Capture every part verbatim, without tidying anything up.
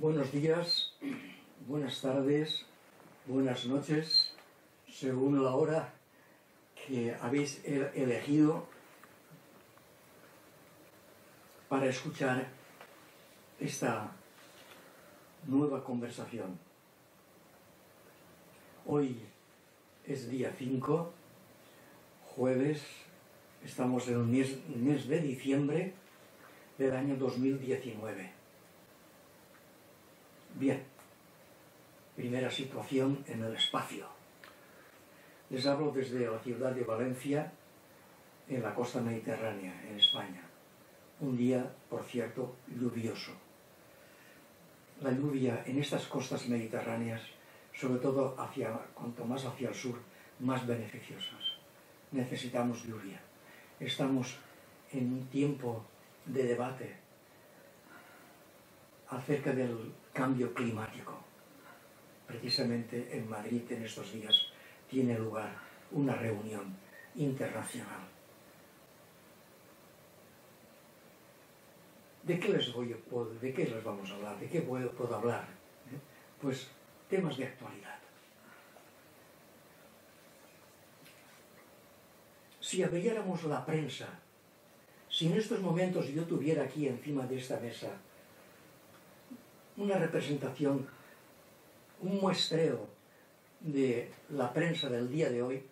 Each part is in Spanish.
Buenos días, buenas tardes, buenas noches, según la hora que habéis elegido para escuchar esta nueva conversación. Hoy es día cinco, jueves, estamos en el mes, mes de diciembre del año dos mil diecinueve. Bien, primera situación en el espacio. Les hablo desde la ciudad de Valencia, en la costa mediterránea, en España. Un día, por cierto, lluvioso. La lluvia en estas costas mediterráneas, sobre todo hacia, cuanto más hacia el sur, más beneficiosas. Necesitamos lluvia. Estamos en un tiempo de debate acerca del cambio climático. Precisamente en Madrid en estos días tiene lugar una reunión internacional. ¿De qué les voy a, de qué les vamos a hablar? ¿De qué puedo, puedo hablar? ¿Eh? Pues temas de actualidad. Si abriéramos la prensa, si en estos momentos yo tuviera aquí encima de esta mesa una representación, un muestreo de la prensa del día de hoy,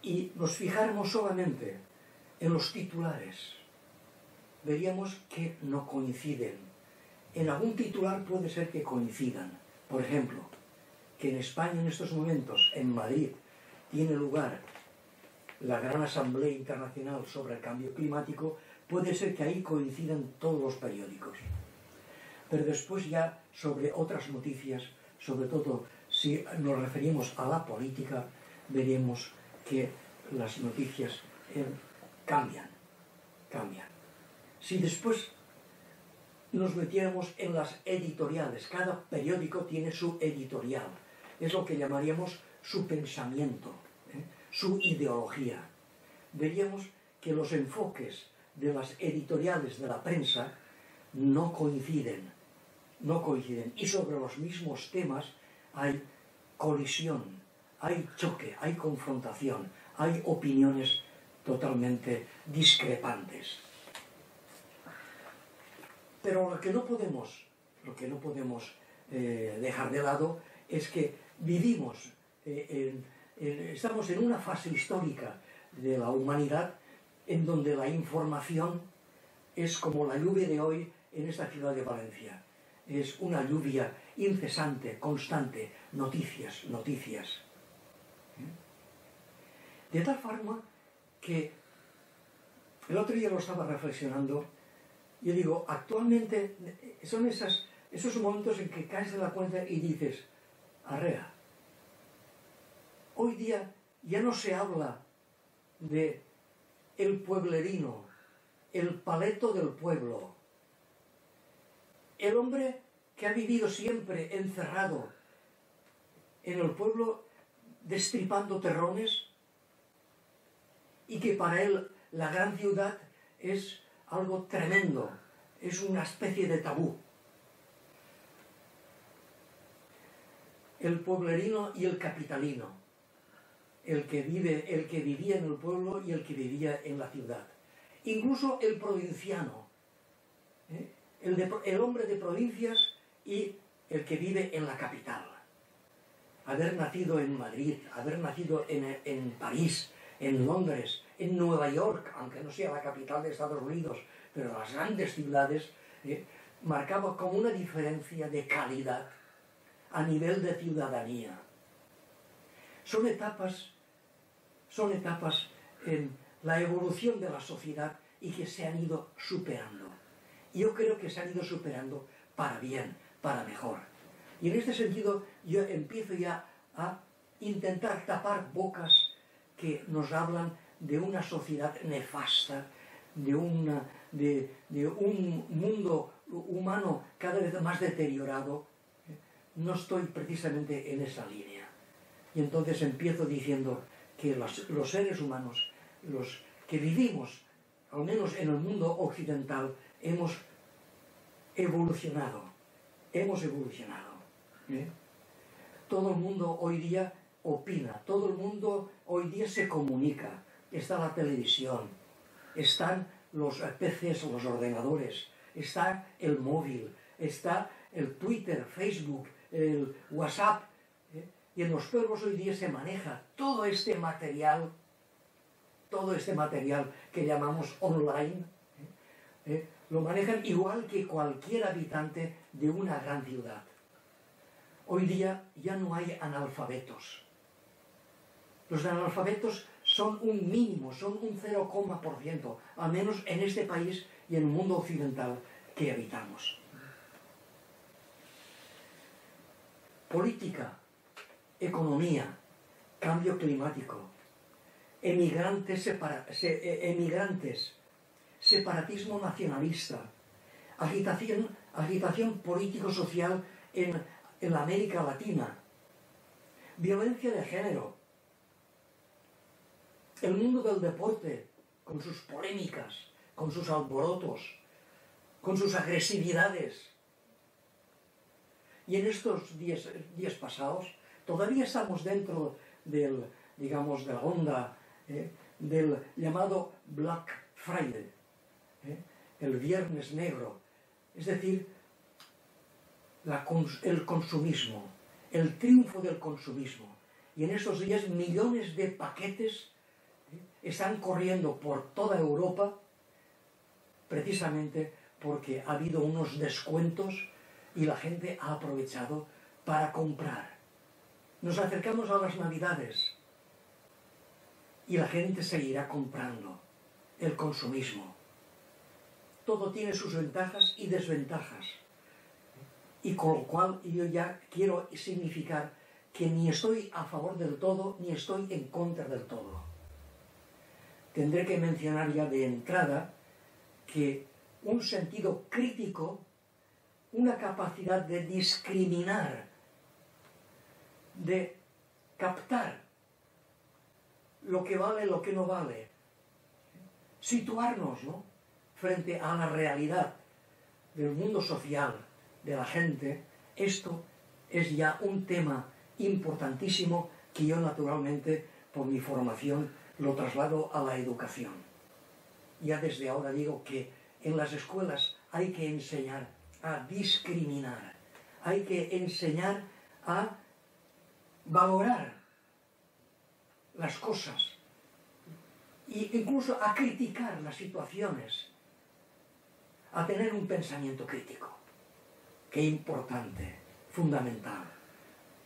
y nos fijáramos solamente en los titulares, veríamos que no coinciden. En algún titular puede ser que coincidan. Por ejemplo, que en España en estos momentos, en Madrid, tiene lugar la Gran Asamblea Internacional sobre el Cambio Climático, puede ser que ahí coincidan todos los periódicos. Pero después ya sobre otras noticias, sobre todo si nos referimos a la política, veremos que las noticias eh, cambian, cambian. Si después nos metiéramos en las editoriales, cada periódico tiene su editorial, es lo que llamaríamos su pensamiento, ¿eh? su ideología. Veríamos que los enfoques de las editoriales de la prensa no coinciden, no coinciden. Y sobre los mismos temas hay colisión, hay choque, hay confrontación, hay opiniones totalmente discrepantes. Pero lo que no podemos, lo que no podemos eh, dejar de lado es que vivimos, eh, en, en, estamos en una fase histórica de la humanidad en donde la información es como la lluvia de hoy en esta ciudad de Valencia. Es una lluvia incesante, constante, noticias, noticias. De tal forma que el otro día lo estaba reflexionando, yo digo, actualmente son esas, esos momentos en que caes de la cuenta y dices, arrea, hoy día ya no se habla de el pueblerino, el paleto del pueblo, el hombre que ha vivido siempre encerrado en el pueblo destripando terrones y que para él la gran ciudad es algo tremendo, es una especie de tabú. El pueblerino y el capitalino. El que vive, el que vivía en el pueblo y el que vivía en la ciudad. Incluso el provinciano, ¿eh? el, de, el hombre de provincias y el que vive en la capital. Haber nacido en Madrid, haber nacido en, en París, en Londres, en Nueva York, aunque no sea la capital de Estados Unidos, pero las grandes ciudades, ¿eh? marcaba como una diferencia de calidad a nivel de ciudadanía. Son etapas, son etapas en la evolución de la sociedad y que se han ido superando. Yo creo que se han ido superando para bien, para mejor. Y en este sentido yo empiezo ya a intentar tapar bocas que nos hablan de una sociedad nefasta, de, una, de, de un mundo humano cada vez más deteriorado. No estoy precisamente en esa línea. Y entonces empiezo diciendo que los, los seres humanos, los que vivimos, al menos en el mundo occidental, hemos evolucionado, hemos evolucionado. ¿Eh? Todo el mundo hoy día opina, todo el mundo hoy día se comunica, está la televisión, están los P Ces, los ordenadores, está el móvil, está el Twitter, Facebook, el WhatsApp, ¿eh? Y en los pueblos hoy día se maneja todo este material, todo este material que llamamos online, ¿eh? ¿Eh? Lo manejan igual que cualquier habitante de una gran ciudad. Hoy día ya no hay analfabetos. Los analfabetos son un mínimo, son un cero coma por ciento, al menos en este país y en el mundo occidental que habitamos. Política, economía, cambio climático, emigrantes, separa, se, emigrantes separatismo nacionalista, agitación, agitación político-social en, en la América Latina, violencia de género, el mundo del deporte, con sus polémicas, con sus alborotos, con sus agresividades. Y en estos días, días pasados, todavía estamos dentro del, digamos, de la onda, eh, del llamado Black Friday, eh, el Viernes Negro, es decir, la cons- el consumismo, el triunfo del consumismo. Y en estos días millones de paquetes están corriendo por toda Europa precisamente porque ha habido unos descuentos y la gente ha aprovechado para comprar. Nos acercamos a las Navidades y la gente seguirá comprando. El consumismo. Todo tiene sus ventajas y desventajas. Y con lo cual yo ya quiero significar que ni estoy a favor del todo ni estoy en contra del todo. Tendré que mencionar ya de entrada que un sentido crítico, una capacidad de discriminar, de captar lo que vale, lo que no vale, situarnos, ¿no?, frente a la realidad del mundo social, de la gente, esto es ya un tema importantísimo que yo naturalmente, por mi formación, lo traslado a la educación. Ya desde ahora digo que en las escuelas hay que enseñar a discriminar, hay que enseñar a valorar las cosas e incluso a criticar las situaciones, a tener un pensamiento crítico. Qué importante, fundamental.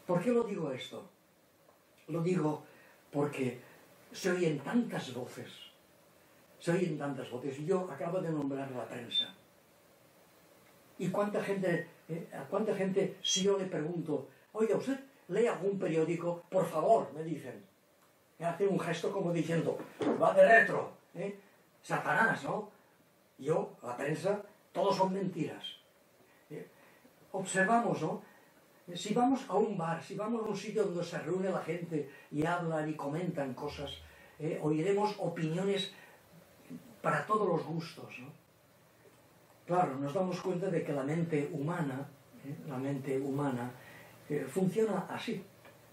¿Por qué lo digo esto? Lo digo porque se oyen tantas voces, se oyen tantas voces. Yo acabo de nombrar la prensa. ¿Y cuánta gente, eh, a cuánta gente, si yo le pregunto, oiga, ¿usted lee algún periódico? Por favor, me dicen. Me hace un gesto como diciendo, va de retro, ¿eh? Satanás, ¿no? Yo, la prensa, todos son mentiras. ¿Eh? Observamos, ¿no? Si vamos a un bar, si vamos a un sitio donde se reúne la gente y hablan y comentan cosas, eh, oiremos opiniones para todos los gustos, ¿no? Claro, nos damos cuenta de que la mente humana, eh, la mente humana eh, funciona así.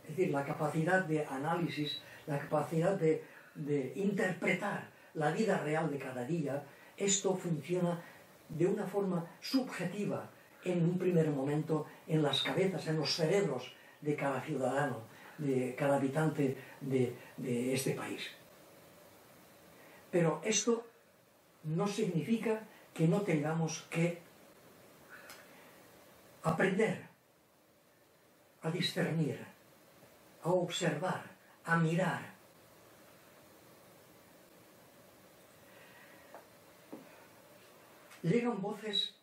Es decir, la capacidad de análisis, la capacidad de, de interpretar la vida real de cada día, esto funciona de una forma subjetiva, en un primer momento en las cabezas, en los cerebros de cada ciudadano, de cada habitante de, de este país. Pero esto no significa que no tengamos que aprender a discernir, a observar, a mirar. Llegan voces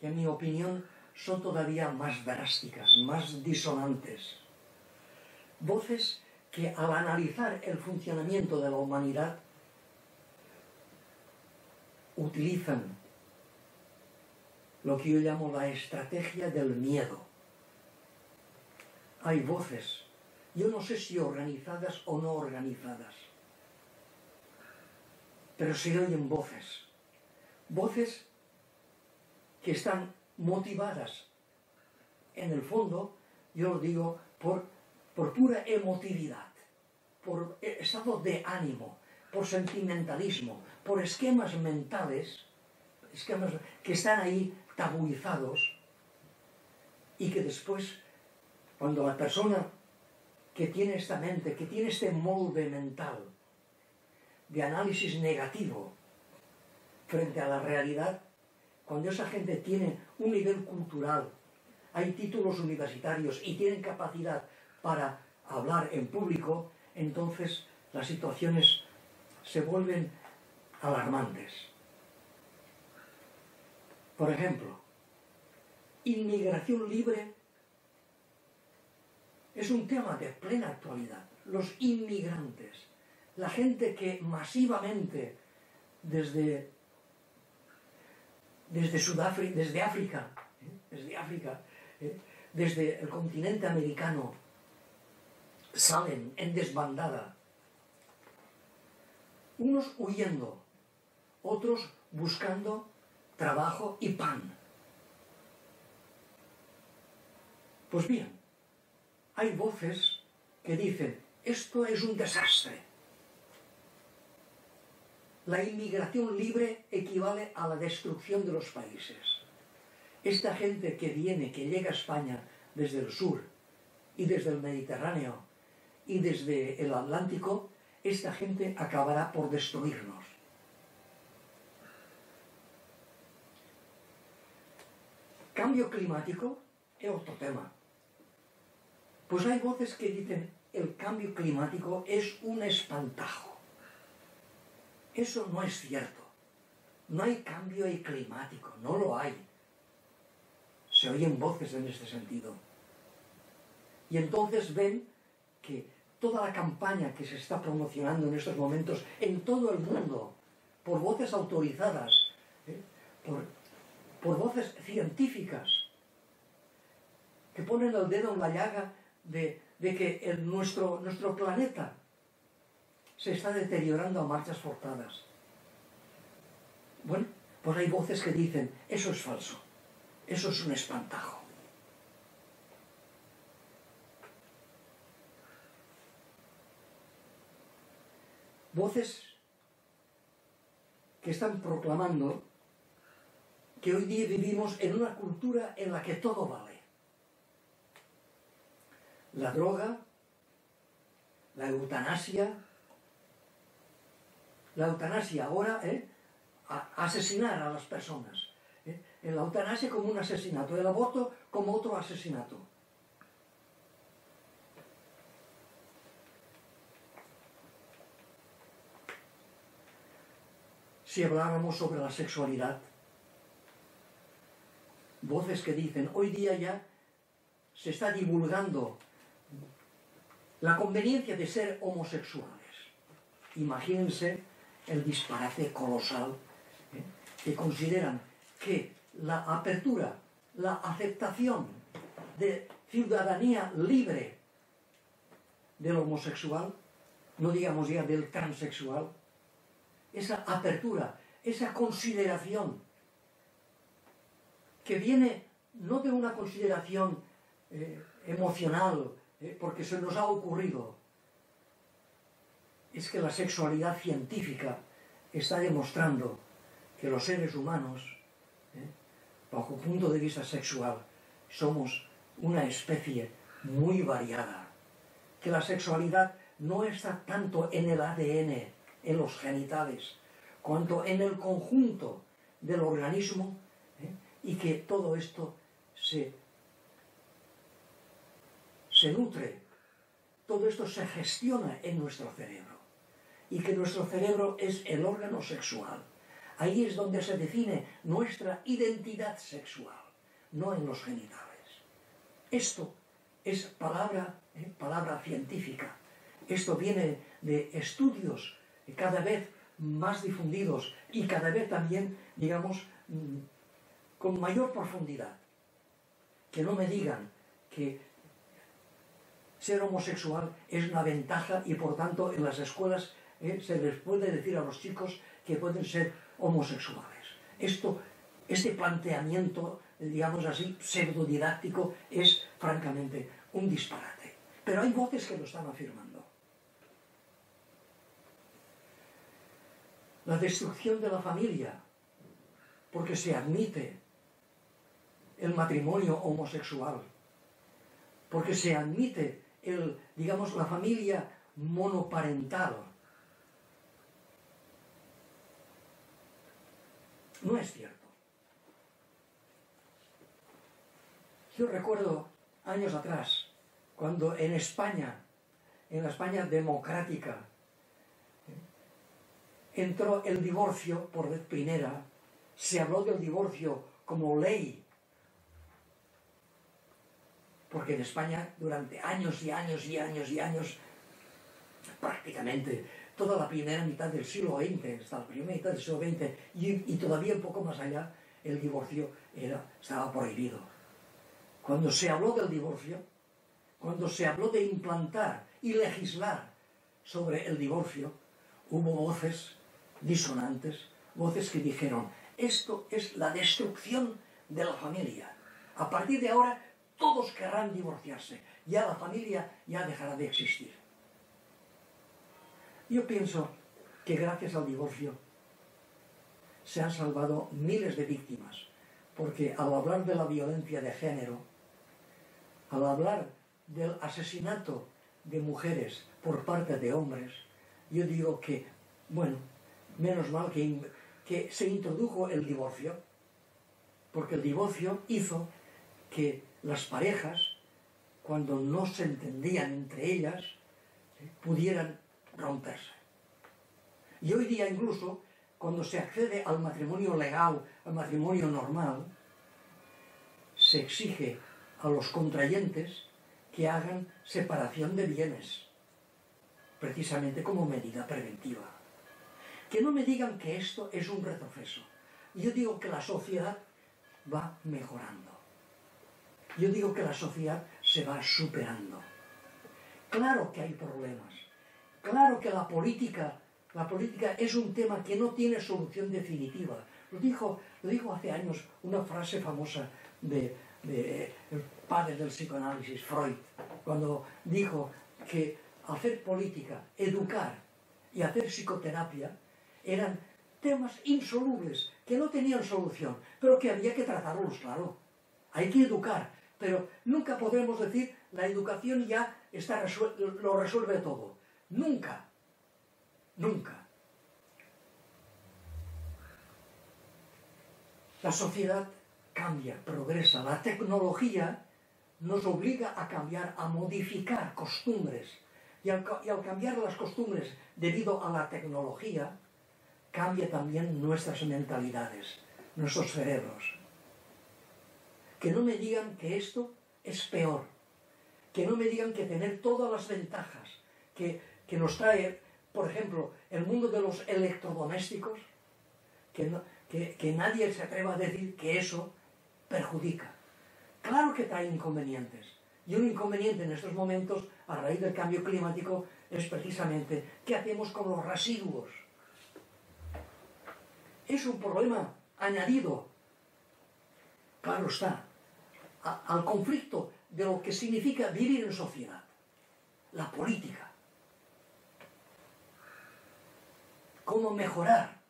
que en mi opinión son todavía más drásticas, más disonantes. Voces que al analizar el funcionamiento de la humanidad utilizan lo que yo llamo la estrategia del miedo. Hay voces, yo no sé si organizadas o no organizadas, pero se oyen voces, voces que están motivadas, en el fondo, yo lo digo, por, por pura emotividad, por estado de ánimo, por sentimentalismo, por esquemas mentales, esquemas que están ahí tabuizados y que después, cuando la persona que tiene esta mente, que tiene este molde mental de análisis negativo frente a la realidad, cuando esa gente tiene un nivel cultural, hay títulos universitarios y tienen capacidad para hablar en público, entonces las situaciones se vuelven alarmantes. Por ejemplo, inmigración libre es un tema de plena actualidad. Los inmigrantes, la gente que masivamente desde, desde Sudáfrica, desde África, ¿eh? desde África, ¿eh? desde el continente americano, salen en desbandada, unos huyendo, otros buscando trabajo y pan. Pues bien, hay voces que dicen, esto es un desastre. La inmigración libre equivale a la destrucción de los países. Esta gente que viene, que llega a España desde el sur y desde el Mediterráneo y desde el Atlántico, esta gente acabará por destruirnos. Cambio climático es otro tema. Pues hay voces que dicen el cambio climático es un espantajo. Eso no es cierto. No hay cambio climático, no lo hay. Se oyen voces en este sentido. Y entonces ven que toda la campaña que se está promocionando en estos momentos en todo el mundo, por voces autorizadas, ¿eh? por, por voces científicas, que ponen el dedo en la llaga de, de que el, nuestro, nuestro planeta se está deteriorando a marchas forzadas. Bueno, pues hay voces que dicen, eso es falso, eso es un espantajo. Voces que están proclamando que hoy día vivimos en una cultura en la que todo vale. La droga, la eutanasia, la eutanasia ahora, ¿eh? a asesinar a las personas, ¿eh? la eutanasia como un asesinato, el aborto como otro asesinato. Si habláramos sobre la sexualidad, voces que dicen, hoy día ya se está divulgando la conveniencia de ser homosexuales. Imagínense el disparate colosal, ¿eh? que consideran que la apertura, la aceptación de ciudadanía libre del homosexual, no digamos ya del transexual, esa apertura, esa consideración, que viene no de una consideración eh, emocional, eh, porque se nos ha ocurrido, es que la sexualidad científica está demostrando que los seres humanos, eh, bajo el punto de vista sexual, somos una especie muy variada, que la sexualidad no está tanto en el A D N, en los genitales, cuanto en el conjunto del organismo, ¿eh? y que todo esto se, se nutre, todo esto se gestiona en nuestro cerebro, y que nuestro cerebro es el órgano sexual. Ahí es donde se define nuestra identidad sexual, no en los genitales. Esto es palabra, ¿eh? palabra científica, esto viene de estudios cada vez más difundidos y cada vez también, digamos, con mayor profundidad. Que no me digan que ser homosexual es una ventaja y por tanto en las escuelas eh, se les puede decir a los chicos que pueden ser homosexuales. Esto Ese planteamiento, digamos así, pseudodidáctico, es francamente un disparate. Pero hay voces que lo están afirmando. La destrucción de la familia, porque se admite el matrimonio homosexual, porque se admite el, digamos, la familia monoparental. No es cierto. Yo recuerdo años atrás, cuando en España, en la España democrática, entró el divorcio por vez primera, se habló del divorcio como ley, porque en España durante años y años y años y años, prácticamente toda la primera mitad del siglo veinte, hasta la primera mitad del siglo veinte, y, y todavía un poco más allá, el divorcio era, estaba prohibido. Cuando se habló del divorcio, cuando se habló de implantar y legislar sobre el divorcio, hubo voces disonantes, voces que dijeron, esto es la destrucción de la familia. A partir de ahora, todos querrán divorciarse. Ya la familia ya dejará de existir. Yo pienso que gracias al divorcio se han salvado miles de víctimas, porque al hablar de la violencia de género, al hablar del asesinato de mujeres por parte de hombres, yo digo que, bueno, menos mal que, que se introdujo el divorcio, porque el divorcio hizo que las parejas, cuando no se entendían entre ellas, ¿sí?, pudieran romperse. Y hoy día incluso, cuando se accede al matrimonio legal, al matrimonio normal, se exige a los contrayentes que hagan separación de bienes, precisamente como medida preventiva. Que no me digan que esto es un retroceso. Yo digo que la sociedad va mejorando. Yo digo que la sociedad se va superando. Claro que hay problemas. Claro que la política, la política es un tema que no tiene solución definitiva. Lo dijo, lo dijo hace años una frase famosa de, de el padre del psicoanálisis, Freud, cuando dijo que hacer política, educar y hacer psicoterapia eran temas insolubles, que no tenían solución, pero que había que tratarlos, claro. Hay que educar, pero nunca podremos decir la educación ya está resuel- lo resuelve todo. Nunca, nunca. La sociedad cambia, progresa. La tecnología nos obliga a cambiar, a modificar costumbres. Y al, y al cambiar las costumbres debido a la tecnología, cambia también nuestras mentalidades, nuestros cerebros. Que no me digan que esto es peor. Que no me digan que tener todas las ventajas que, que nos trae, por ejemplo, el mundo de los electrodomésticos, que, no, que, que nadie se atreva a decir que eso perjudica. Claro que trae inconvenientes. Y un inconveniente en estos momentos, a raíz del cambio climático, es precisamente qué hacemos con los residuos. Es un problema añadido. Claro está, a, al conflicto de lo que significa vivir en sociedad, la política. ¿Cómo mejorar?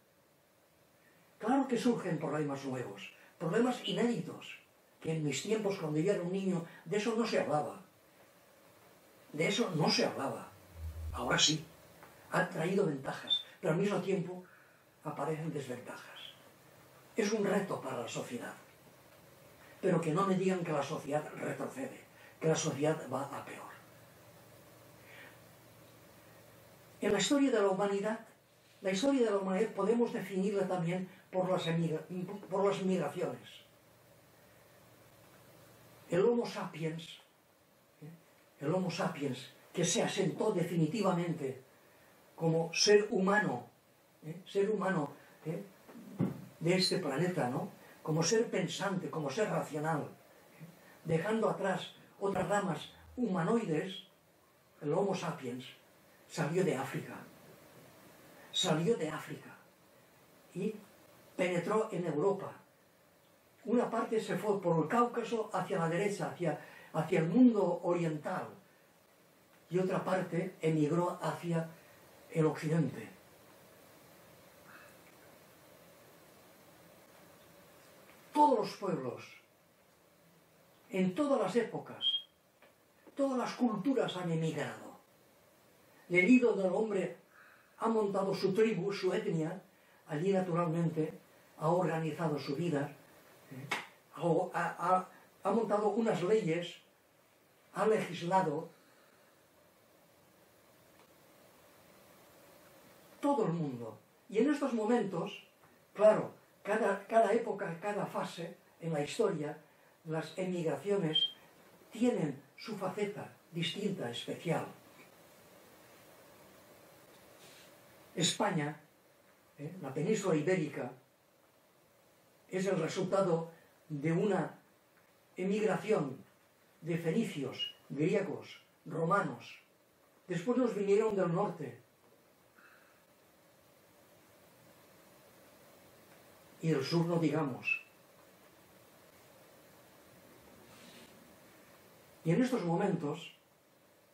Claro que surgen problemas nuevos, problemas inéditos, que en mis tiempos, cuando yo era un niño, de eso no se hablaba. De eso no se hablaba. Ahora sí, han traído ventajas, pero al mismo tiempo aparecen desventajas. Es un reto para la sociedad. Pero que no me digan que la sociedad retrocede, que la sociedad va a peor. En la historia de la humanidad, la historia de la humanidad podemos definirla también por las, por las migraciones. El Homo sapiens, el Homo sapiens que se asentó definitivamente como ser humano, ¿eh? ser humano ¿eh? de este planeta, ¿no?, como ser pensante, como ser racional, dejando atrás otras ramas humanoides, el Homo sapiens salió de África, salió de África y penetró en Europa, una parte se fue por el Cáucaso hacia la derecha, hacia, hacia el mundo oriental, y otra parte emigró hacia el occidente. Todos los pueblos, en todas las épocas, todas las culturas han emigrado. El hilo del hombre ha montado su tribu, su etnia, allí naturalmente ha organizado su vida, ¿eh? ha, ha, ha montado unas leyes, ha legislado. Todo el mundo. Y en estos momentos, claro, cada, cada época, cada fase en la historia, las emigraciones tienen su faceta distinta, especial. España, ¿eh? la península ibérica, es el resultado de una emigración de fenicios, griegos, romanos. Después nos vinieron del norte y del sur, no digamos. Y en estos momentos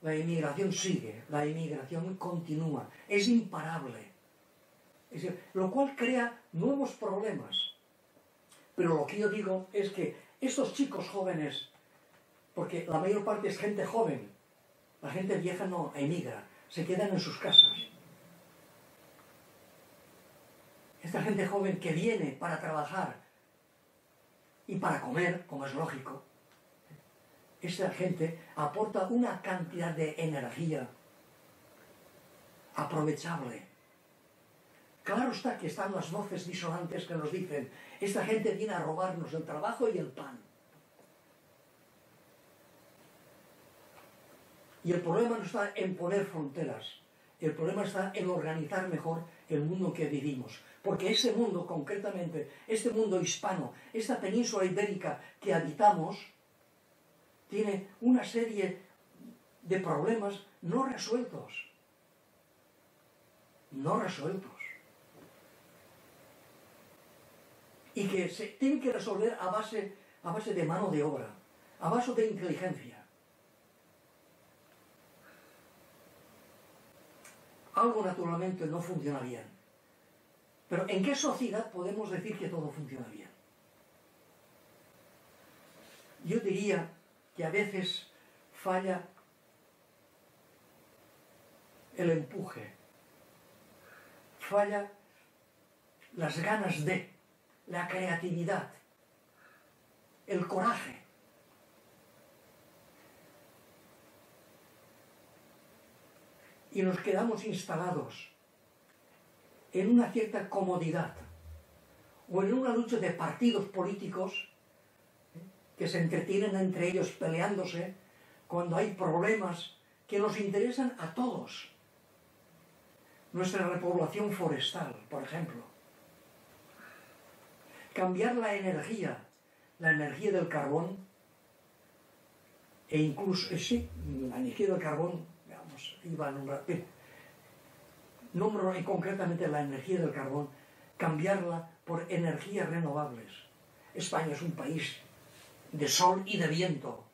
la emigración sigue, la emigración continúa, es imparable. Es decir, lo cual crea nuevos problemas. Pero lo que yo digo es que estos chicos jóvenes, porque la mayor parte es gente joven, la gente vieja no emigra, se quedan en sus casas. Esta gente joven que viene para trabajar y para comer, como es lógico, esta gente aporta una cantidad de energía aprovechable. Claro está que están las voces disonantes que nos dicen, esta gente viene a robarnos el trabajo y el pan. Y el problema no está en poner fronteras, el problema está en organizar mejor el mundo en que vivimos. Porque ese mundo, concretamente, este mundo hispano, esta península ibérica que habitamos, tiene una serie de problemas no resueltos. No resueltos. Y que se tienen que resolver a base, a base de mano de obra, a base de inteligencia. Algo naturalmente no funciona bien. Pero ¿en qué sociedad podemos decir que todo funciona bien? Yo diría que a veces falla el empuje, falla las ganas de, la creatividad, el coraje. Y nos quedamos instalados en una cierta comodidad o en una lucha de partidos políticos que se entretienen entre ellos peleándose cuando hay problemas que nos interesan a todos. Nuestra repoblación forestal, por ejemplo. Cambiar la energía, la energía del carbón, e incluso, sí, la energía del carbón, digamos, iba a nombrar, pero, nombro y concretamente la energía del carbón, cambiarla por energías renovables. España es un país de sol y de viento.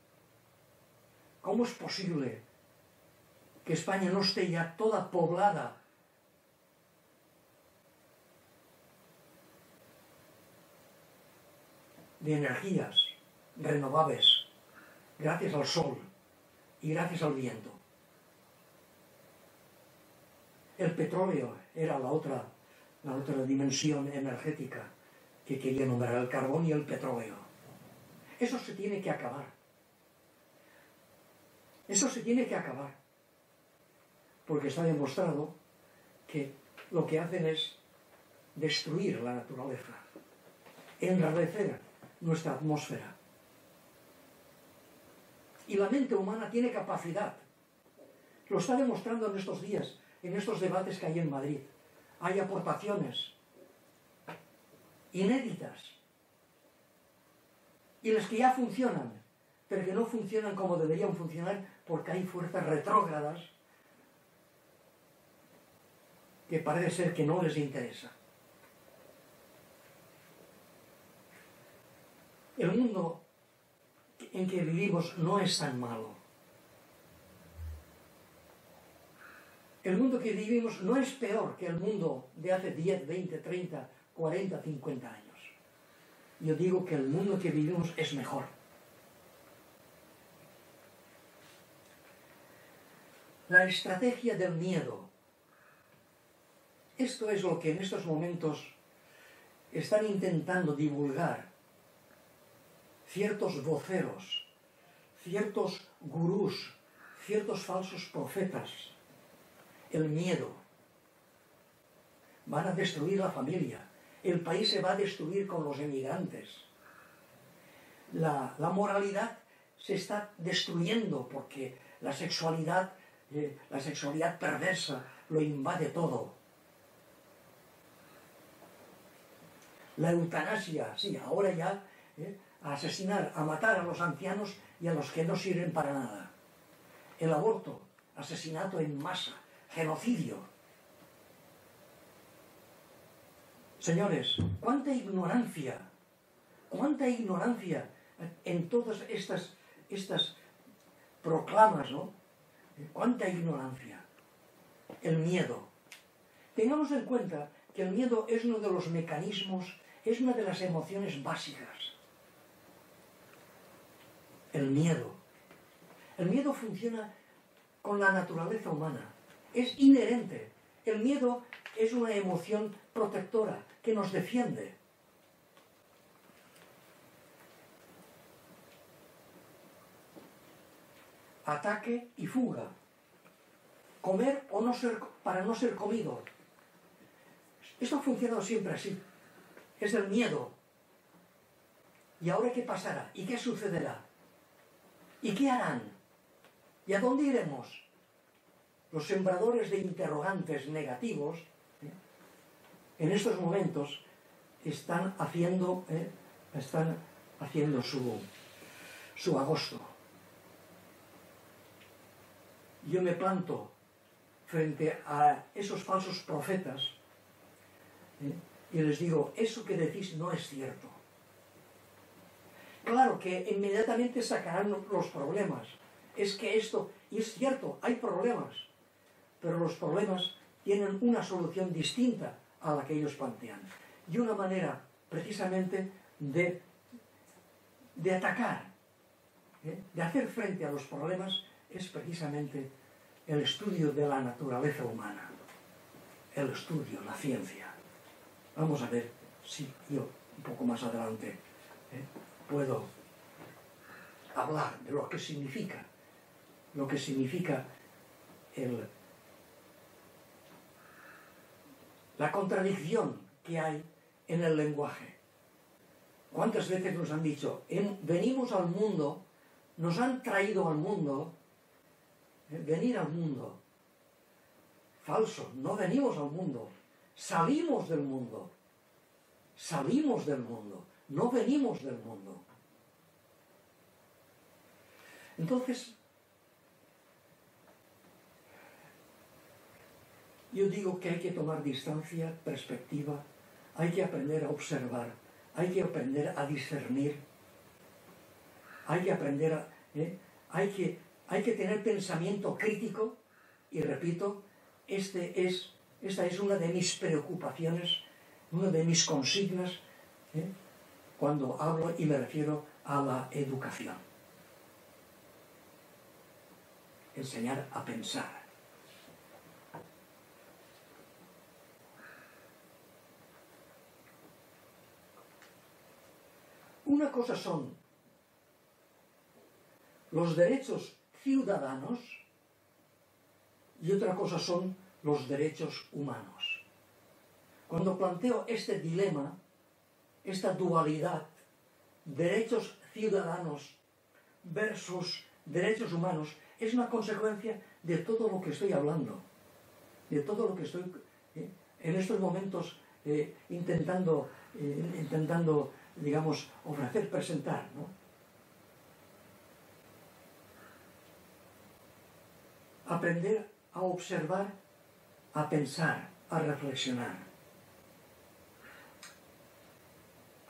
¿Cómo es posible que España no esté ya toda poblada de energías renovables gracias al sol y gracias al viento? El petróleo era la otra, la otra dimensión energética que quería nombrar, el carbón y el petróleo. Eso se tiene que acabar. Eso se tiene que acabar. Porque está demostrado que lo que hacen es destruir la naturaleza, enrarecer nuestra atmósfera. Y la mente humana tiene capacidad. Lo está demostrando en estos días, en estos debates que hay en Madrid. Hay aportaciones inéditas. Y las que ya funcionan, pero que no funcionan como deberían funcionar porque hay fuerzas retrógradas que parece ser que no les interesa. el mundo en que vivimos no es tan malo. El mundo que vivimos no es peor que el mundo de hace diez, veinte, treinta, cuarenta, cincuenta años. Yo digo que el mundo que vivimos es mejor. La estrategia del miedo. Esto es lo que en estos momentos están intentando divulgar ciertos voceros, ciertos gurús, ciertos falsos profetas. El miedo. Van a destruir la familia. El país se va a destruir con los emigrantes. La, la moralidad se está destruyendo porque la sexualidad, eh, la sexualidad perversa lo invade todo. La eutanasia, sí, ahora ya, eh, a asesinar, a matar a los ancianos y a los que no sirven para nada. El aborto, asesinato en masa, genocidio. Señores, cuánta ignorancia, cuánta ignorancia en todas estas, estas proclamas, ¿no? Cuánta ignorancia. El miedo. Tengamos en cuenta que el miedo es uno de los mecanismos, es una de las emociones básicas. El miedo. El miedo funciona con la naturaleza humana. Es inherente. El miedo es una emoción protectora que nos defiende. Ataque y fuga. Comer o no ser, para no ser comido. Esto ha funcionado siempre así. Es el miedo. ¿Y ahora qué pasará? ¿Y qué sucederá? ¿Y qué harán? ¿Y a dónde iremos? Los sembradores de interrogantes negativos, ¿eh? en estos momentos están haciendo, ¿eh? están haciendo su, su agosto. Yo me planto frente a esos falsos profetas, ¿eh? y les digo, eso que decís no es cierto. Claro que inmediatamente sacarán los problemas. Es que esto, y es cierto, hay problemas. Pero los problemas tienen una solución distinta a la que ellos plantean. Y una manera, precisamente, de, de atacar, ¿eh? de hacer frente a los problemas, es precisamente el estudio de la naturaleza humana. El estudio, la ciencia. Vamos a ver si yo, un poco más adelante, ¿eh? puedo hablar de lo que significa, lo que significa el... la contradicción que hay en el lenguaje. ¿Cuántas veces nos han dicho, en, venimos al mundo, nos han traído al mundo, eh, venir al mundo? Falso, no venimos al mundo, salimos del mundo, salimos del mundo, no venimos del mundo. Entonces, yo digo que hay que tomar distancia, perspectiva, hay que aprender a observar, hay que aprender a discernir, hay que aprender a... ¿eh? Hay que, hay que tener pensamiento crítico, y repito, este es, esta es una de mis preocupaciones, una de mis consignas, ¿eh? cuando hablo y me refiero a la educación. Enseñar a pensar. Una cosa son los derechos ciudadanos y otra cosa son los derechos humanos. Cuando planteo este dilema, esta dualidad, derechos ciudadanos versus derechos humanos, es una consecuencia de todo lo que estoy hablando, de todo lo que estoy eh, en estos momentos eh, intentando, eh, intentando digamos, ofrecer, presentar, ¿no? Aprender a observar, a pensar, a reflexionar.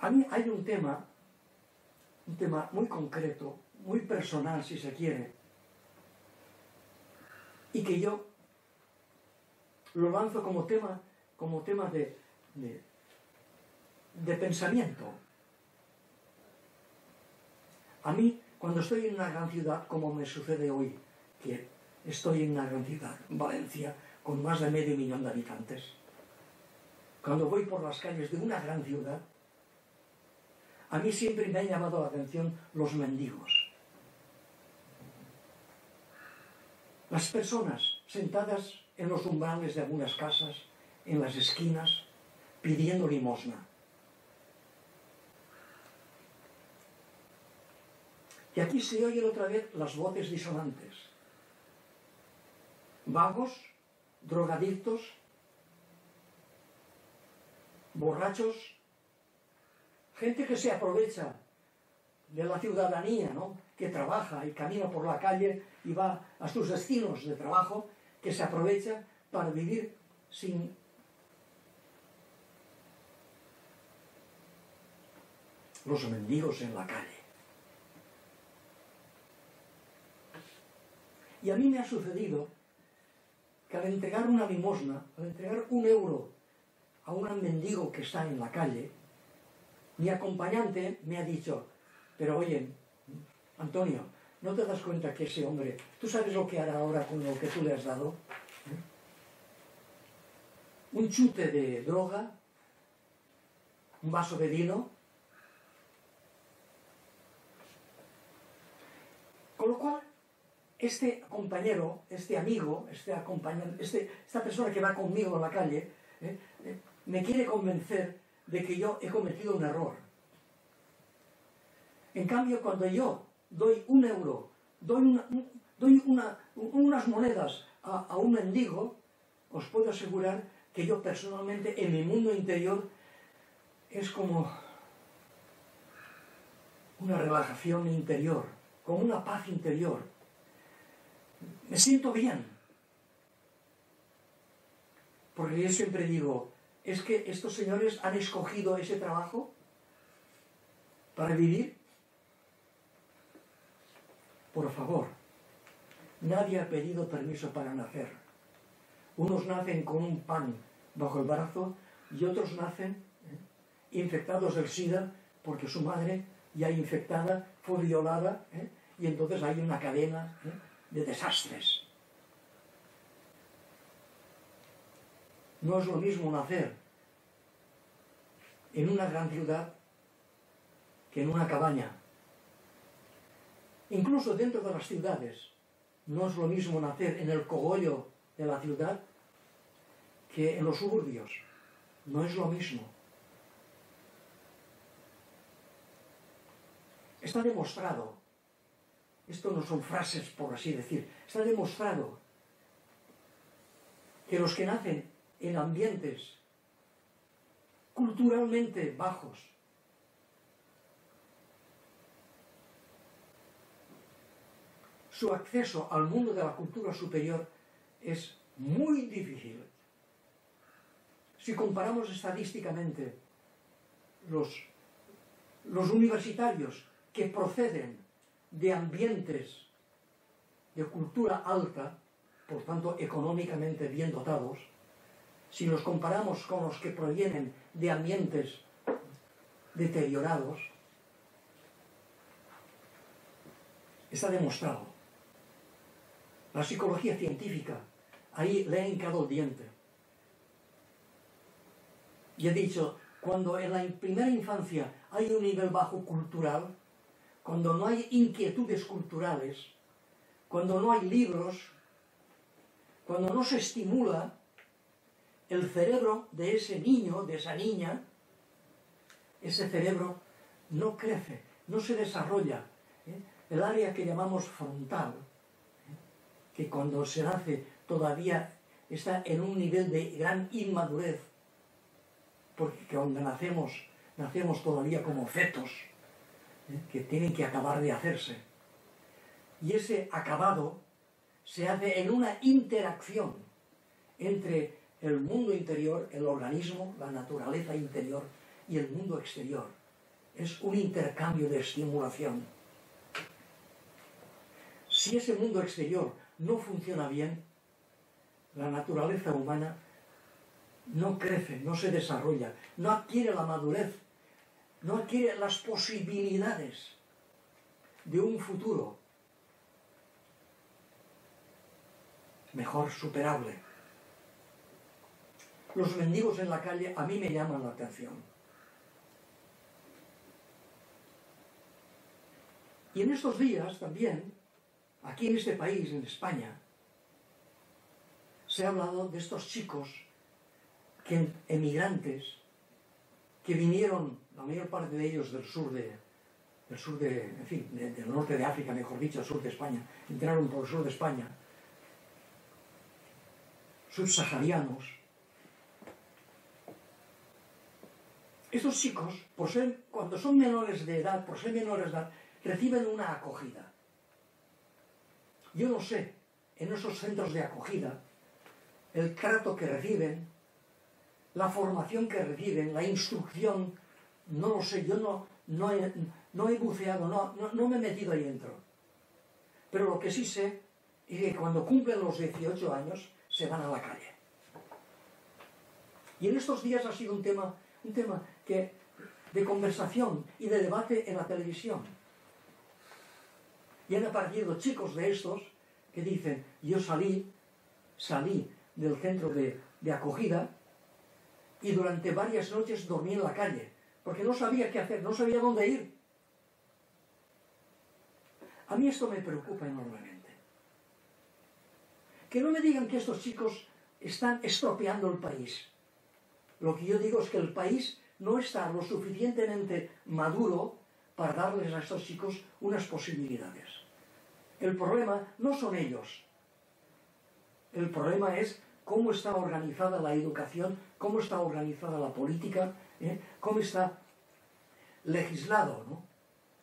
A mí hay un tema un tema muy concreto, muy personal si se quiere, y que yo lo lanzo como tema, como tema de, de, de pensamiento. A mí, cuando estoy en una gran ciudad, como me sucede hoy, que estoy en una gran ciudad, Valencia, con más de medio millón de habitantes, cuando voy por las calles de una gran ciudad, a mí siempre me han llamado la atención los mendigos. Las personas sentadas en los umbrales de algunas casas, en las esquinas, pidiendo limosna. Y aquí se oyen otra vez las voces disonantes. Vagos, drogadictos, borrachos, gente que se aprovecha de la ciudadanía, ¿no?, que trabaja y camina por la calle y va a sus destinos de trabajo, que se aprovecha para vivir sin, los mendigos en la calle. Y a mí me ha sucedido que al entregar una limosna, al entregar un euro a un mendigo que está en la calle, mi acompañante me ha dicho: pero oye, Antonio, ¿no te das cuenta que ese hombre, tú sabes lo que hará ahora con lo que tú le has dado? ¿Eh? Un chute de droga, un vaso de vino. Con lo cual, este compañero, este amigo, este acompañante, este, esta persona que va conmigo a la calle, ¿eh?, me quiere convencer de que yo he cometido un error. En cambio, cuando yo doy un euro, doy, una, doy una, unas monedas a, a un mendigo, os puedo asegurar que yo personalmente, en mi mundo interior, es como una relajación interior, como una paz interior. Me siento bien. Porque yo siempre digo, ¿es que estos señores han escogido ese trabajo para vivir? Por favor, nadie ha pedido permiso para nacer. Unos nacen con un pan bajo el brazo y otros nacen ¿eh? infectados del SIDA porque su madre, ya infectada, fue violada, ¿eh? y entonces hay una cadena ¿eh? de desastres. No es lo mismo nacer en una gran ciudad que en una cabaña. Incluso dentro de las ciudades, no es lo mismo nacer en el cogollo de la ciudad que en los suburbios. No es lo mismo. Está demostrado, esto no son frases por así decir, está demostrado que los que nacen en ambientes culturalmente bajos, su acceso al mundo de la cultura superior es muy difícil. Si comparamos estadísticamente los, los universitarios que proceden de ambientes de cultura alta, por tanto económicamente bien dotados, si los comparamos con los que provienen de ambientes deteriorados, está demostrado. La psicología científica, ahí le he hincado el diente. Y he dicho, cuando en la primera infancia hay un nivel bajo cultural, cuando no hay inquietudes culturales, cuando no hay libros, cuando no se estimula el cerebro de ese niño, de esa niña, ese cerebro no crece, no se desarrolla. ¿eh? El área que llamamos frontal, que cuando se nace todavía está en un nivel de gran inmadurez, porque cuando nacemos, nacemos todavía como fetos, ¿eh? que tienen que acabar de hacerse. Y ese acabado se hace en una interacción entre el mundo interior, el organismo, la naturaleza interior y el mundo exterior. es un intercambio de estimulación. Si ese mundo exterior no funciona bien, la naturaleza humana no crece, no se desarrolla, no adquiere la madurez, no adquiere las posibilidades de un futuro mejor, superable. Los mendigos en la calle a mí me llaman la atención. Y en estos días también, aquí en este país, en España, se ha hablado de estos chicos que, emigrantes que vinieron, la mayor parte de ellos del sur de, del, sur de, en fin, de, del norte de África, mejor dicho, al sur de España, entraron por el sur de España, subsaharianos. Estos chicos, por ser, cuando son menores de edad, por ser menores de edad, reciben una acogida. Yo no sé, en esos centros de acogida, el trato que reciben, la formación que reciben, la instrucción, no lo sé, yo no, no, he, no he buceado, no, no, no me he metido ahí dentro. Pero lo que sí sé es que cuando cumplen los dieciocho años, se van a la calle. Y en estos días ha sido un tema, un tema que, de conversación y de debate en la televisión. Y han aparecido chicos de estos que dicen, yo salí, salí del centro de, de acogida y durante varias noches dormí en la calle, porque no sabía qué hacer, no sabía dónde ir. A mí esto me preocupa enormemente. Que no me digan que estos chicos están estropeando el país. Lo que yo digo es que el país no está lo suficientemente maduro para darles a estos chicos unas posibilidades. El problema no son ellos. El problema es cómo está organizada la educación, cómo está organizada la política, ¿eh? Cómo está legislado, ¿no?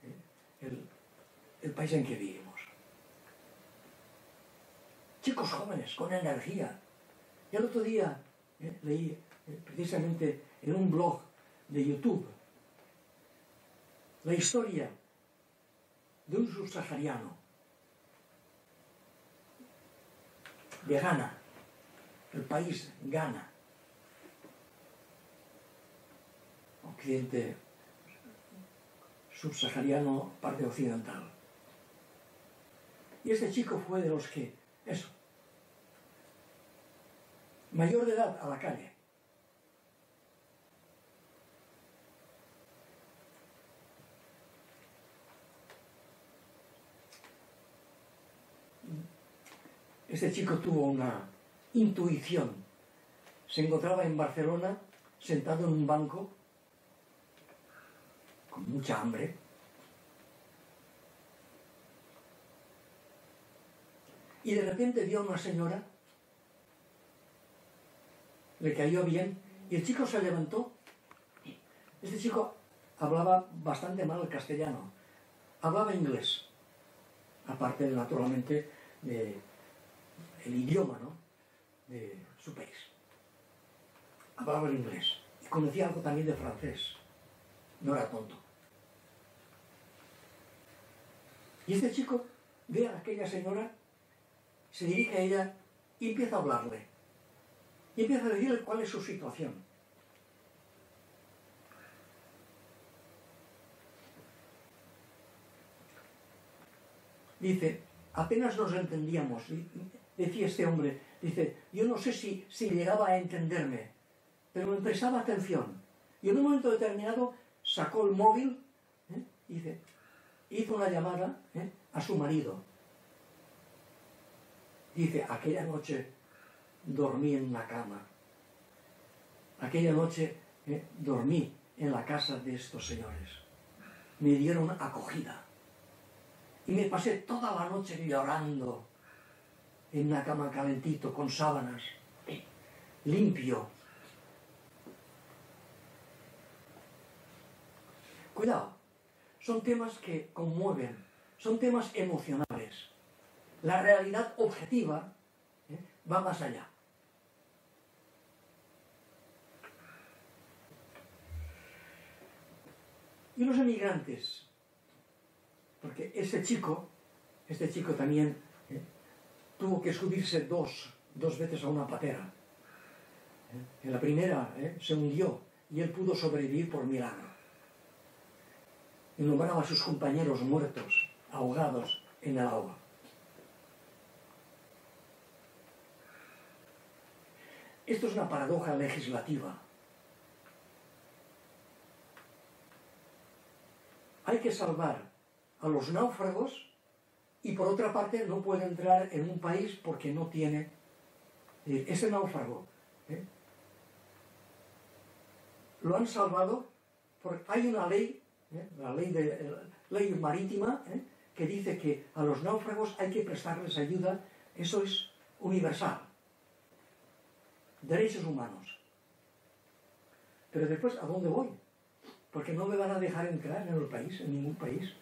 ¿Eh? el, el país en que vivimos. Chicos jóvenes, con energía. Y el otro día eh, leí, eh, precisamente en un blog de YouTube, la historia de un subsahariano de Ghana, el país Ghana, occidente subsahariano, parte occidental. Y este chico fue de los que, eso, mayor de edad, a la calle. Este chico tuvo una intuición. Se encontraba en Barcelona, sentado en un banco, con mucha hambre. Y de repente vio a una señora, le cayó bien, y el chico se levantó. Este chico hablaba bastante mal el castellano, hablaba inglés, aparte de, naturalmente, de el idioma, ¿no?, de su país. Hablaba el inglés, y conocía algo también de francés, no era tonto. Y este chico ve a aquella señora, se dirige a ella y empieza a hablarle, y empieza a decirle cuál es su situación. Dice, apenas nos entendíamos, decía este hombre, dice, yo no sé si, si llegaba a entenderme, pero me prestaba atención. Y en un momento determinado sacó el móvil, ¿eh?, dice, hizo una llamada, ¿eh?, a su marido. Dice, aquella noche dormí en la cama. Aquella noche eh, dormí en la casa de estos señores. Me dieron acogida. Y me pasé toda la noche llorando en una cama calentito, con sábanas, limpio. Cuidado, son temas que conmueven, son temas emocionales. La realidad objetiva ¿eh? va más allá. y los emigrantes, porque este chico este chico también ¿eh? tuvo que subirse dos dos veces a una patera. ¿eh? En la primera ¿eh? se hundió y él pudo sobrevivir por milagro. Nombraban a sus compañeros muertos, ahogados en el agua. Esto es una paradoja legislativa. Hay que salvar a los náufragos y por otra parte no puede entrar en un país porque no tiene... Ese náufrago ¿eh? lo han salvado porque hay una ley, ¿eh? la ley, de, la ley marítima, ¿eh? que dice que a los náufragos hay que prestarles ayuda. Eso es universal. Derechos humanos. Pero después, ¿a dónde voy? Porque no me van a dejar entrar en el país, en ningún país.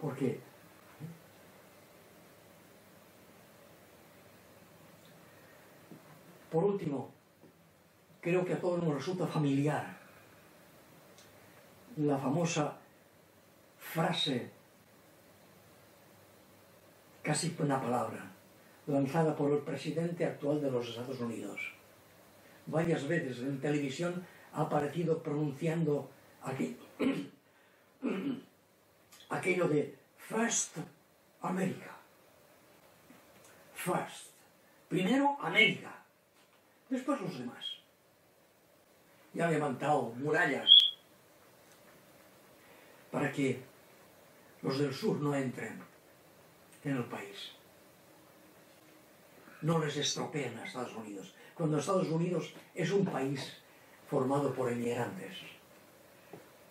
¿Por qué? Por último, creo que a todos nos resulta familiar la famosa frase, casi una palabra, lanzada por el presidente actual de los Estados Unidos. Varias veces en televisión ha aparecido pronunciando aquello, aquello de First America. First. Primero América. Después los demás. Y ha levantado murallas para que los del sur no entren en el país. No les estropean a Estados Unidos. Cuando Estados Unidos es un país formado por emigrantes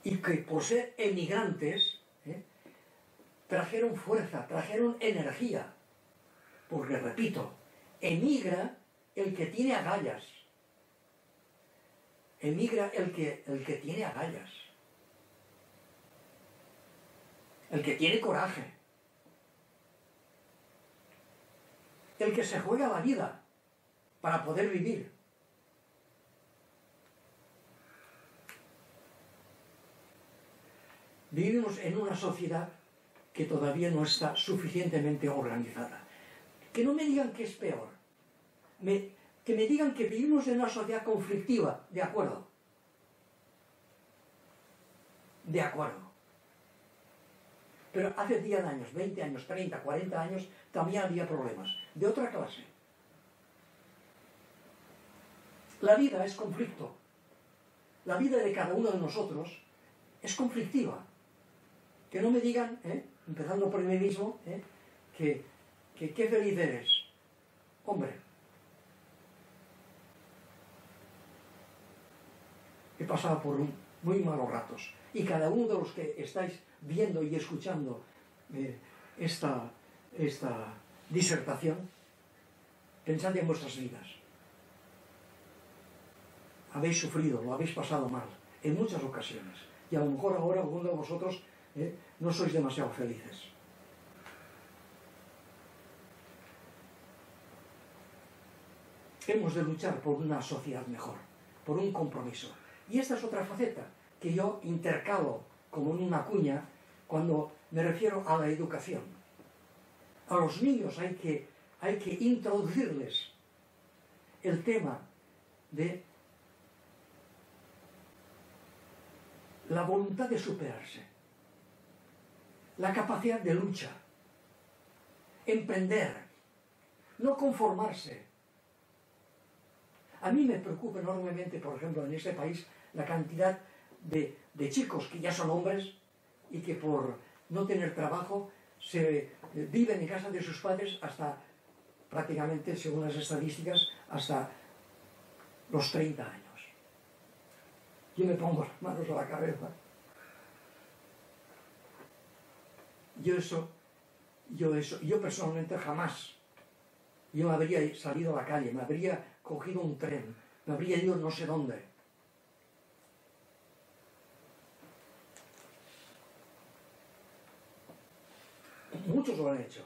y que por ser emigrantes ¿eh? trajeron fuerza, trajeron energía, porque repito, emigra el que tiene agallas, emigra el que, el que tiene agallas, el que tiene coraje, el que se juega la vida para poder vivir. Vivimos en una sociedad que todavía no está suficientemente organizada. Que no me digan que es peor. Me, que me digan que vivimos en una sociedad conflictiva. De acuerdo. De acuerdo. Pero hace diez años, veinte años, treinta, cuarenta años, también había problemas. De otra clase. La vida es conflicto. La vida de cada uno de nosotros es conflictiva. Que no me digan, ¿eh? empezando por mí mismo, ¿eh? que, que qué feliz eres. Hombre, he pasado por un, muy malos ratos. Y cada uno de los que estáis viendo y escuchando eh, esta, esta disertación, pensad en vuestras vidas. Habéis sufrido, lo habéis pasado mal, en muchas ocasiones. Y a lo mejor ahora alguno de vosotros... ¿Eh? no sois demasiado felices. Hemos de luchar por una sociedad mejor, por un compromiso. Y esta es otra faceta que yo intercalo como en una cuña cuando me refiero a la educación. A los niños hay que, hay que introducirles el tema de la voluntad de superarse. La capacidad de lucha, emprender, no conformarse. A mí me preocupa enormemente, por ejemplo, en este país, la cantidad de, de chicos que ya son hombres y que por no tener trabajo se viven en casa de sus padres hasta prácticamente, según las estadísticas, hasta los treinta años. Yo me pongo las manos a la cabeza. Yo eso, yo eso, yo personalmente jamás, yo me habría salido a la calle, me habría cogido un tren, me habría ido no sé dónde. Muchos lo han hecho,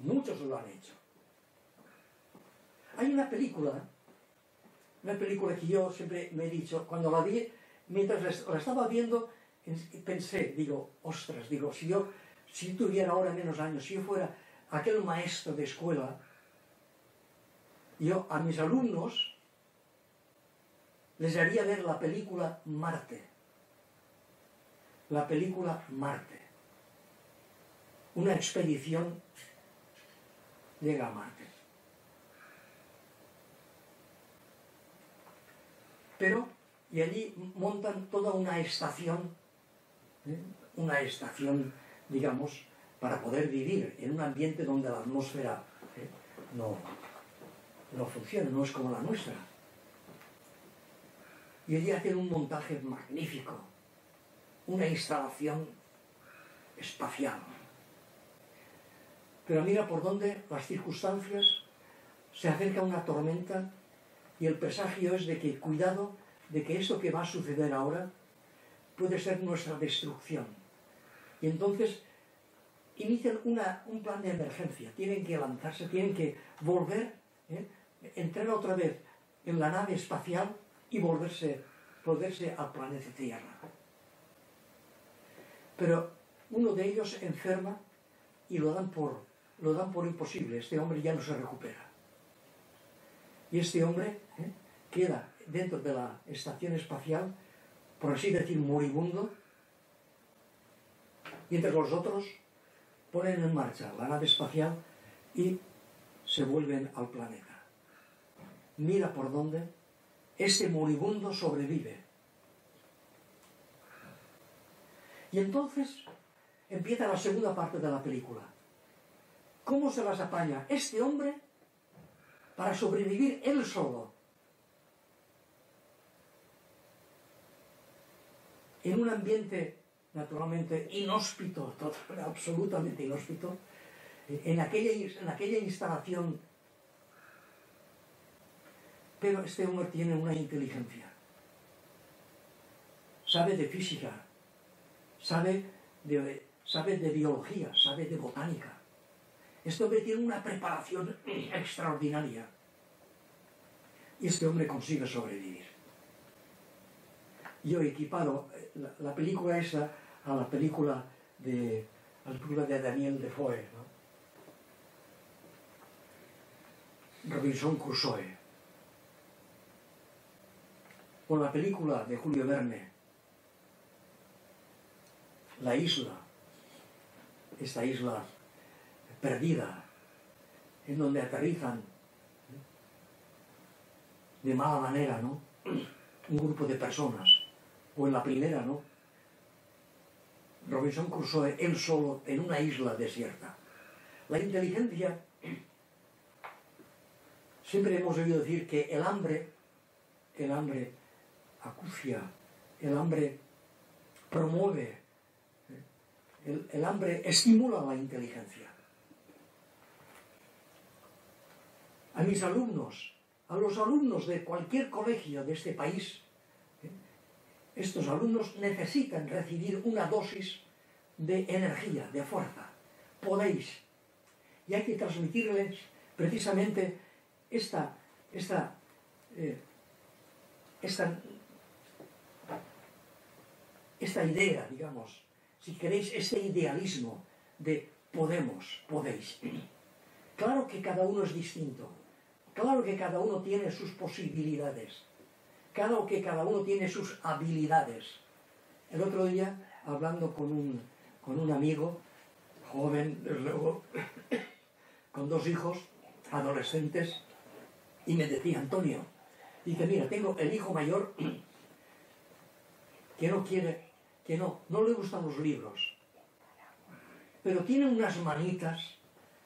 muchos lo han hecho. Hay una película, una película que yo siempre me he dicho, cuando la vi, mientras la estaba viendo, pensé, digo, ostras, digo, si yo, si tuviera ahora menos años, si yo fuera aquel maestro de escuela, yo a mis alumnos les haría ver la película Marte. La película Marte. Una expedición llega a Marte. Pero, y allí montan toda una estación, ¿eh? una estación, digamos, para poder vivir en un ambiente donde la atmósfera ¿eh? no, no funciona, no es como la nuestra. Y allí hacen un montaje magnífico, una instalación espacial. Pero mira por dónde las circunstancias, se acerca una tormenta y el presagio es de que, cuidado, de que esto que va a suceder ahora puede ser nuestra destrucción. Y entonces inician una, un plan de emergencia, tienen que lanzarse, tienen que volver, ¿eh? entrar otra vez en la nave espacial y volverse, volverse al planeta Tierra. Pero uno de ellos enferma y lo dan por, lo dan por imposible, este hombre ya no se recupera. Y este hombre ¿eh? queda dentro de la estación espacial, por así decir, moribundo, y entre los otros ponen en marcha la nave espacial y se vuelven al planeta. Mira por dónde este moribundo sobrevive. Y entonces empieza la segunda parte de la película. ¿Cómo se las apaña este hombre para sobrevivir él solo? En un ambiente naturalmente inhóspito, total, absolutamente inhóspito, en aquella, en aquella instalación. Pero este hombre tiene una inteligencia. Sabe de física, sabe de, sabe de biología, sabe de botánica. Este hombre tiene una preparación extraordinaria. Y este hombre consigue sobrevivir. Yo he equipado la, la película esa a la película de, a la película de Daniel Defoe, ¿no? Robinson Crusoe. O la película de Julio Verne, La isla, esta isla perdida, en donde aterrizan de mala manera, ¿no?, un grupo de personas. O en la primera, ¿no?, Robinson Crusoe, él solo, en una isla desierta. La inteligencia, siempre hemos oído decir que el hambre, el hambre acucia, el hambre promueve, el, el hambre estimula la inteligencia. A mis alumnos, a los alumnos de cualquier colegio de este país, ¿eh? estos alumnos necesitan recibir una dosis de energía, de fuerza. Podéis. Y hay que transmitirles precisamente esta, esta, eh, esta, esta idea, digamos, si queréis, este idealismo de podemos, podéis. Claro que cada uno es distinto. Claro que cada uno tiene sus posibilidades. Claro que cada uno tiene sus habilidades. El otro día, hablando con un, con un amigo, joven, desde luego, con dos hijos, adolescentes, y me decía, Antonio, dice, mira, tengo el hijo mayor que no quiere, que no, no le gustan los libros, pero tiene unas manitas,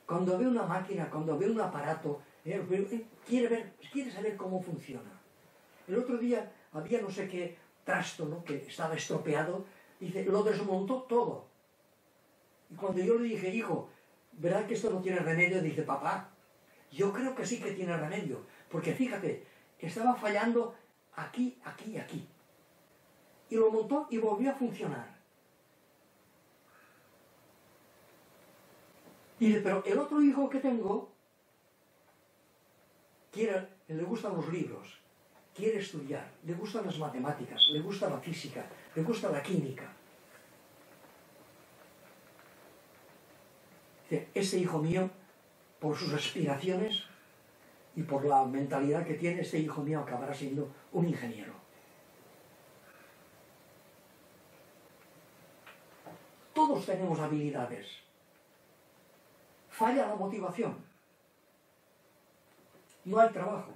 cuando ve una máquina, cuando ve un aparato, él quiere ver, quiere saber cómo funciona. El otro día había no sé qué trasto, ¿no?, que estaba estropeado, dice, lo desmontó todo. Y cuando yo le dije, hijo, ¿verdad que esto no tiene remedio? Dice, papá, yo creo que sí que tiene remedio, porque fíjate, estaba fallando aquí, aquí y aquí. Y lo montó y volvió a funcionar. Y dice, pero el otro hijo que tengo quiere, le gustan los libros. quiere estudiar, le gustan las matemáticas, le gusta la física, le gusta la química. Dice, este hijo mío, por sus aspiraciones y por la mentalidad que tiene, este hijo mío acabará siendo un ingeniero. Todos tenemos habilidades. Falla la motivación. No hay trabajo.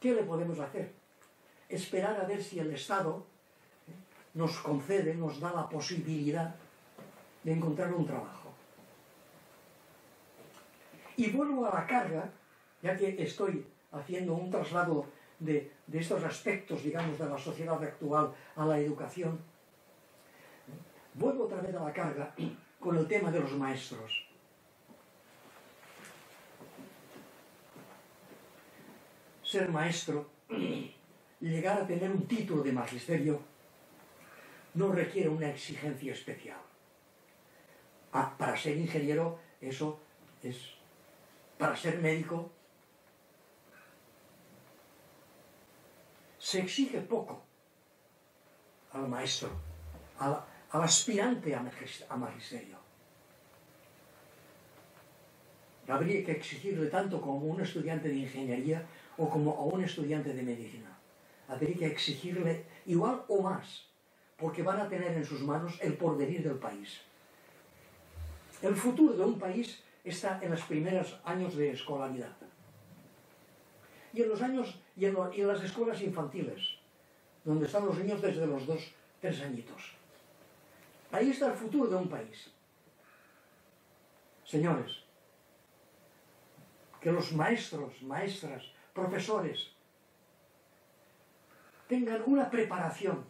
¿Qué le podemos hacer? Esperar a ver si el Estado nos concede, nos da la posibilidad de encontrar un trabajo. Y vuelvo a la carga, ya que estoy haciendo un traslado de, de estos aspectos, digamos, de la sociedad actual a la educación. Vuelvo otra vez a la carga con el tema de los maestros. Ser maestro, llegar a tener un título de magisterio, no requiere una exigencia especial. Ah, para ser ingeniero, eso es. Para ser médico, se exige poco al maestro, al, al aspirante a magisterio. Habría que exigirle tanto como un estudiante de ingeniería o como a un estudiante de medicina. Habría que exigirle igual o más, porque van a tener en sus manos el porvenir del país. El futuro de un país está en los primeros años de escolaridad. Y en los años, y en, lo, y en las escuelas infantiles, donde están los niños desde los dos, tres añitos. Ahí está el futuro de un país. Señores, que los maestros, maestras, profesores tengan una preparación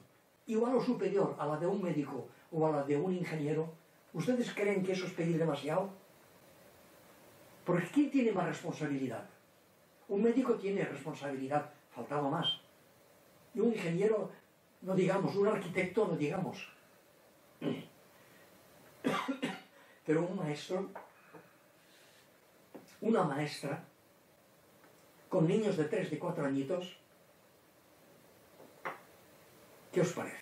igual o superior a la de un médico o a la de un ingeniero. ¿Ustedes creen que eso es pedir demasiado? Porque ¿quién tiene más responsabilidad? Un médico tiene responsabilidad, faltaba más. Y un ingeniero, no digamos, un arquitecto, no digamos. Pero un maestro, una maestra, con niños de tres, de cuatro añitos, ¿qué os parece?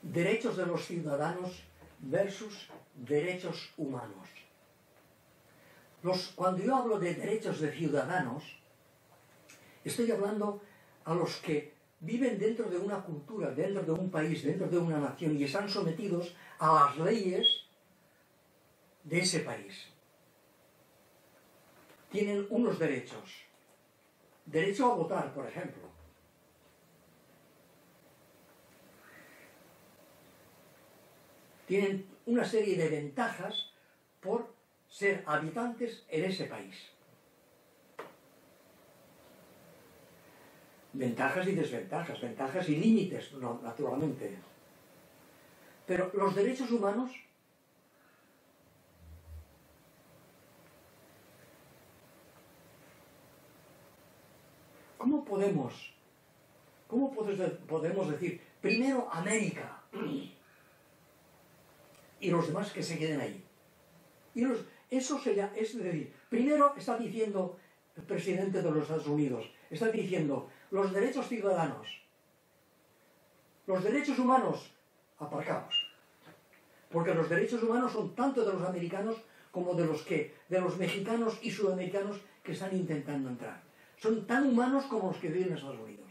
Derechos de los ciudadanos versus derechos humanos. Los, cuando yo hablo de derechos de ciudadanos, estoy hablando a los que viven dentro de una cultura, dentro de un país, dentro de una nación y están sometidos a las leyes de ese país. Tienen unos derechos. Derecho a votar, por ejemplo. Tienen una serie de ventajas por ser habitantes en ese país. Ventajas y desventajas, ventajas y límites, no, naturalmente. Pero los derechos humanos, ¿cómo podemos, cómo podemos decir, primero América y los demás que se queden ahí? Y los, eso sería, es decir, primero está diciendo el presidente de los Estados Unidos, está diciendo los derechos ciudadanos, los derechos humanos, aparcados, porque los derechos humanos son tanto de los americanos como de los que, de los mexicanos y sudamericanos que están intentando entrar. Son tan humanos como los que viven en Estados Unidos.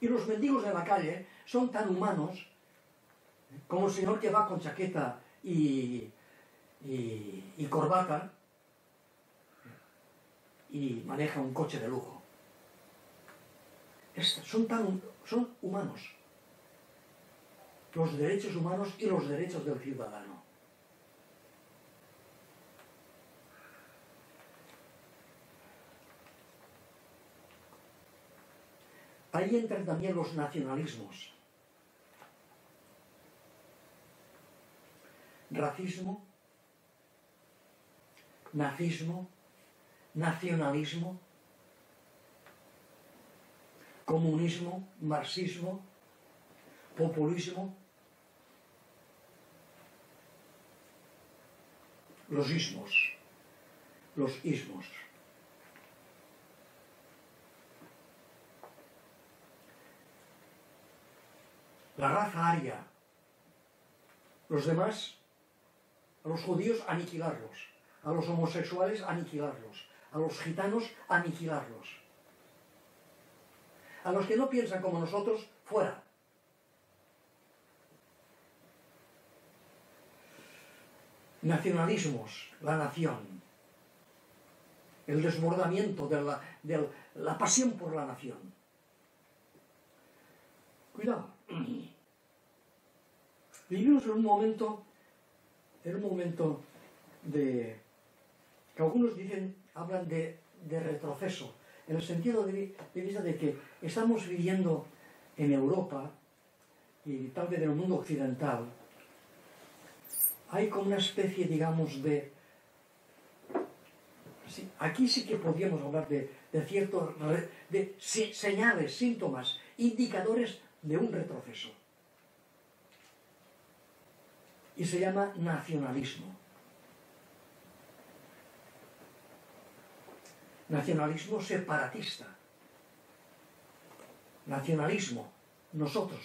Y los mendigos de la calle son tan humanos como el señor que va con chaqueta y, y, y corbata y maneja un coche de lujo. Son, tan, son humanos los derechos humanos y los derechos del ciudadano. Ahí entran también los nacionalismos, racismo, nazismo, nacionalismo, comunismo, marxismo, populismo, los ismos, los ismos. La raza aria, los demás, a los judíos aniquilarlos, a los homosexuales aniquilarlos, a los gitanos aniquilarlos, a los que no piensan como nosotros, fuera. Nacionalismos, la nación, el desbordamiento de la, de la pasión por la nación. Cuidado. Vivimos en un momento, en un momento de, que algunos dicen, hablan de, de retroceso, en el sentido de, de vista de que estamos viviendo en Europa y tal vez en el mundo occidental, hay como una especie, digamos, de... Sí, aquí sí que podríamos hablar de, de ciertos... de si, señales, síntomas, indicadores de un retroceso. Y se llama nacionalismo. Nacionalismo separatista. Nacionalismo, nosotros.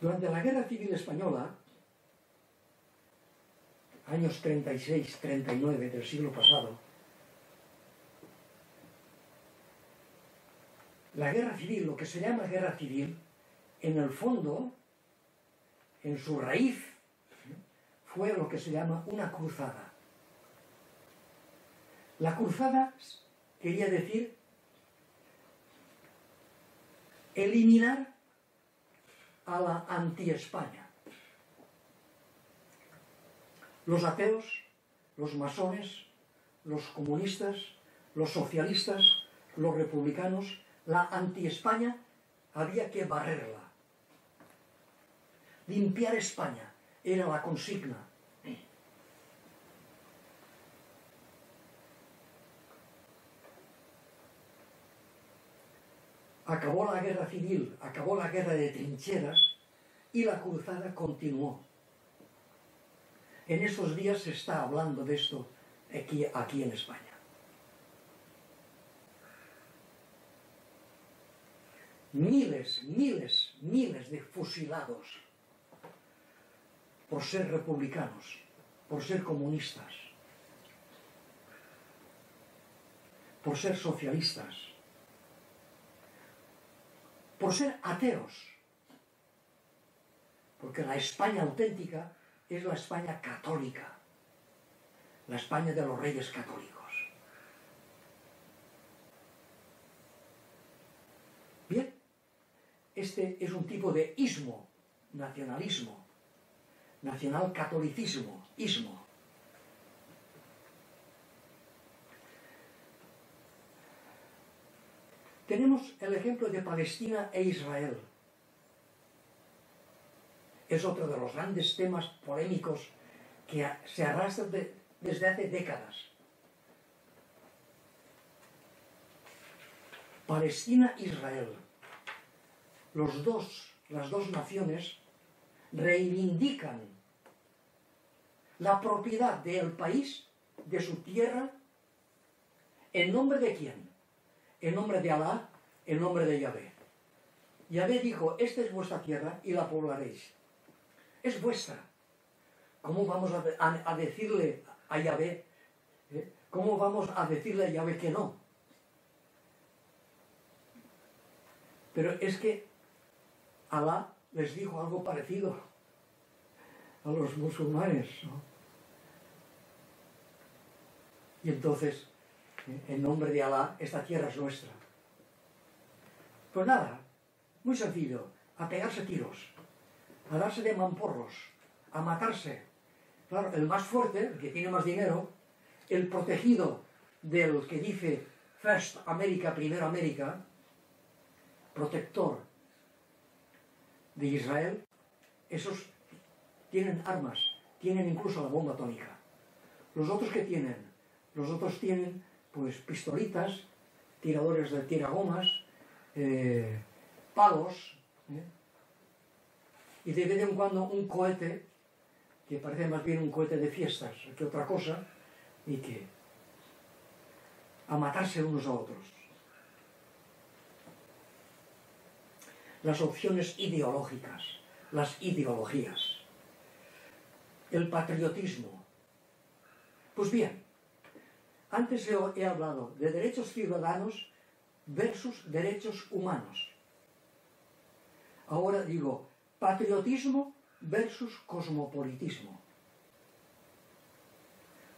Durante la Guerra Civil Española, años treinta y seis a treinta y nueve del siglo pasado, la Guerra Civil, lo que se llama Guerra Civil, en el fondo, en su raíz, fue lo que se llama una cruzada. La cruzada quería decir eliminar a la anti-España. Los ateos, los masones, los comunistas, los socialistas, los republicanos, la anti-España había que barrerla. Limpiar España era la consigna. Acabó la guerra civil, acabó la guerra de trincheras y la cruzada continuó. En estos días se está hablando de esto aquí, aquí en España. Miles, miles, miles de fusilados por ser republicanos, por ser comunistas, por ser socialistas, por ser ateos, porque la España auténtica es la España católica, la España de los reyes católicos. Bien, este es un tipo de ismo, nacionalismo, nacional catolicismo, ismo. Tenemos el ejemplo de Palestina e Israel. Es otro de los grandes temas polémicos que se arrastran de, desde hace décadas. Palestina-Israel. Los dos, las dos naciones reivindican la propiedad del país, de su tierra, ¿en nombre de quién? En nombre de Alá, en nombre de Yahvé. Yahvé dijo, esta es vuestra tierra y la poblaréis. Es vuestra. ¿Cómo vamos a, a, a decirle a Yahvé? ¿Eh? ¿Cómo vamos a decirle a Yahvé que no? Pero es que Alá les dijo algo parecido a los musulmanes, ¿no? Y entonces, en nombre de Alá, esta tierra es nuestra. Pues nada, muy sencillo, a pegarse tiros, a darse de mamporros, a matarse. Claro, el más fuerte, el que tiene más dinero, el protegido del que dice First America, Primero América, protector de Israel, esos tienen armas, tienen incluso la bomba atómica. Los otros que tienen, Los otros tienen pues pistolitas, tiradores de tiragomas, eh, palos, ¿eh? Y de vez en cuando un cohete, que parece más bien un cohete de fiestas que otra cosa, y que a matarse unos a otros. Las opciones ideológicas, las ideologías, el patriotismo. Pues bien, antes he hablado de derechos ciudadanos versus derechos humanos. Ahora digo patriotismo versus cosmopolitismo.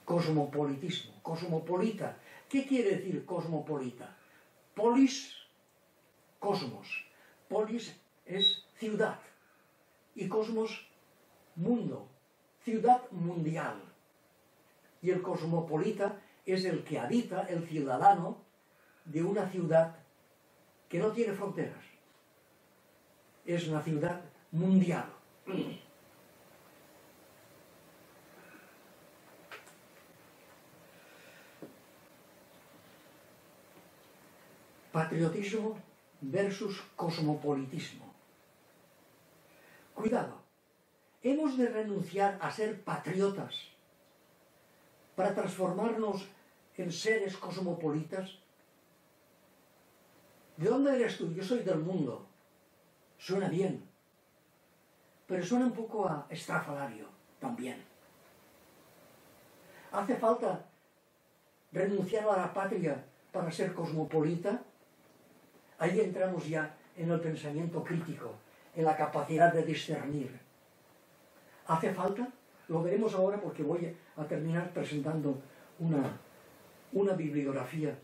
Cosmopolitismo, cosmopolita. ¿Qué quiere decir cosmopolita? Polis, cosmos. Polis es ciudad y cosmos, mundo, ciudad mundial. Y el cosmopolita es el que habita, el ciudadano de una ciudad que no tiene fronteras. Es una ciudad mundial. Patriotismo versus cosmopolitismo. Cuidado, hemos de renunciar a ser patriotas para transformarnos en seres cosmopolitas. ¿De dónde eres tú? Yo soy del mundo. Suena bien, pero suena un poco a estrafalario también. ¿Hace falta renunciar a la patria para ser cosmopolita? Ahí entramos ya en el pensamiento crítico, en la capacidad de discernir. ¿Hace falta? Lo veremos ahora porque voy a terminar presentando una, una bibliografía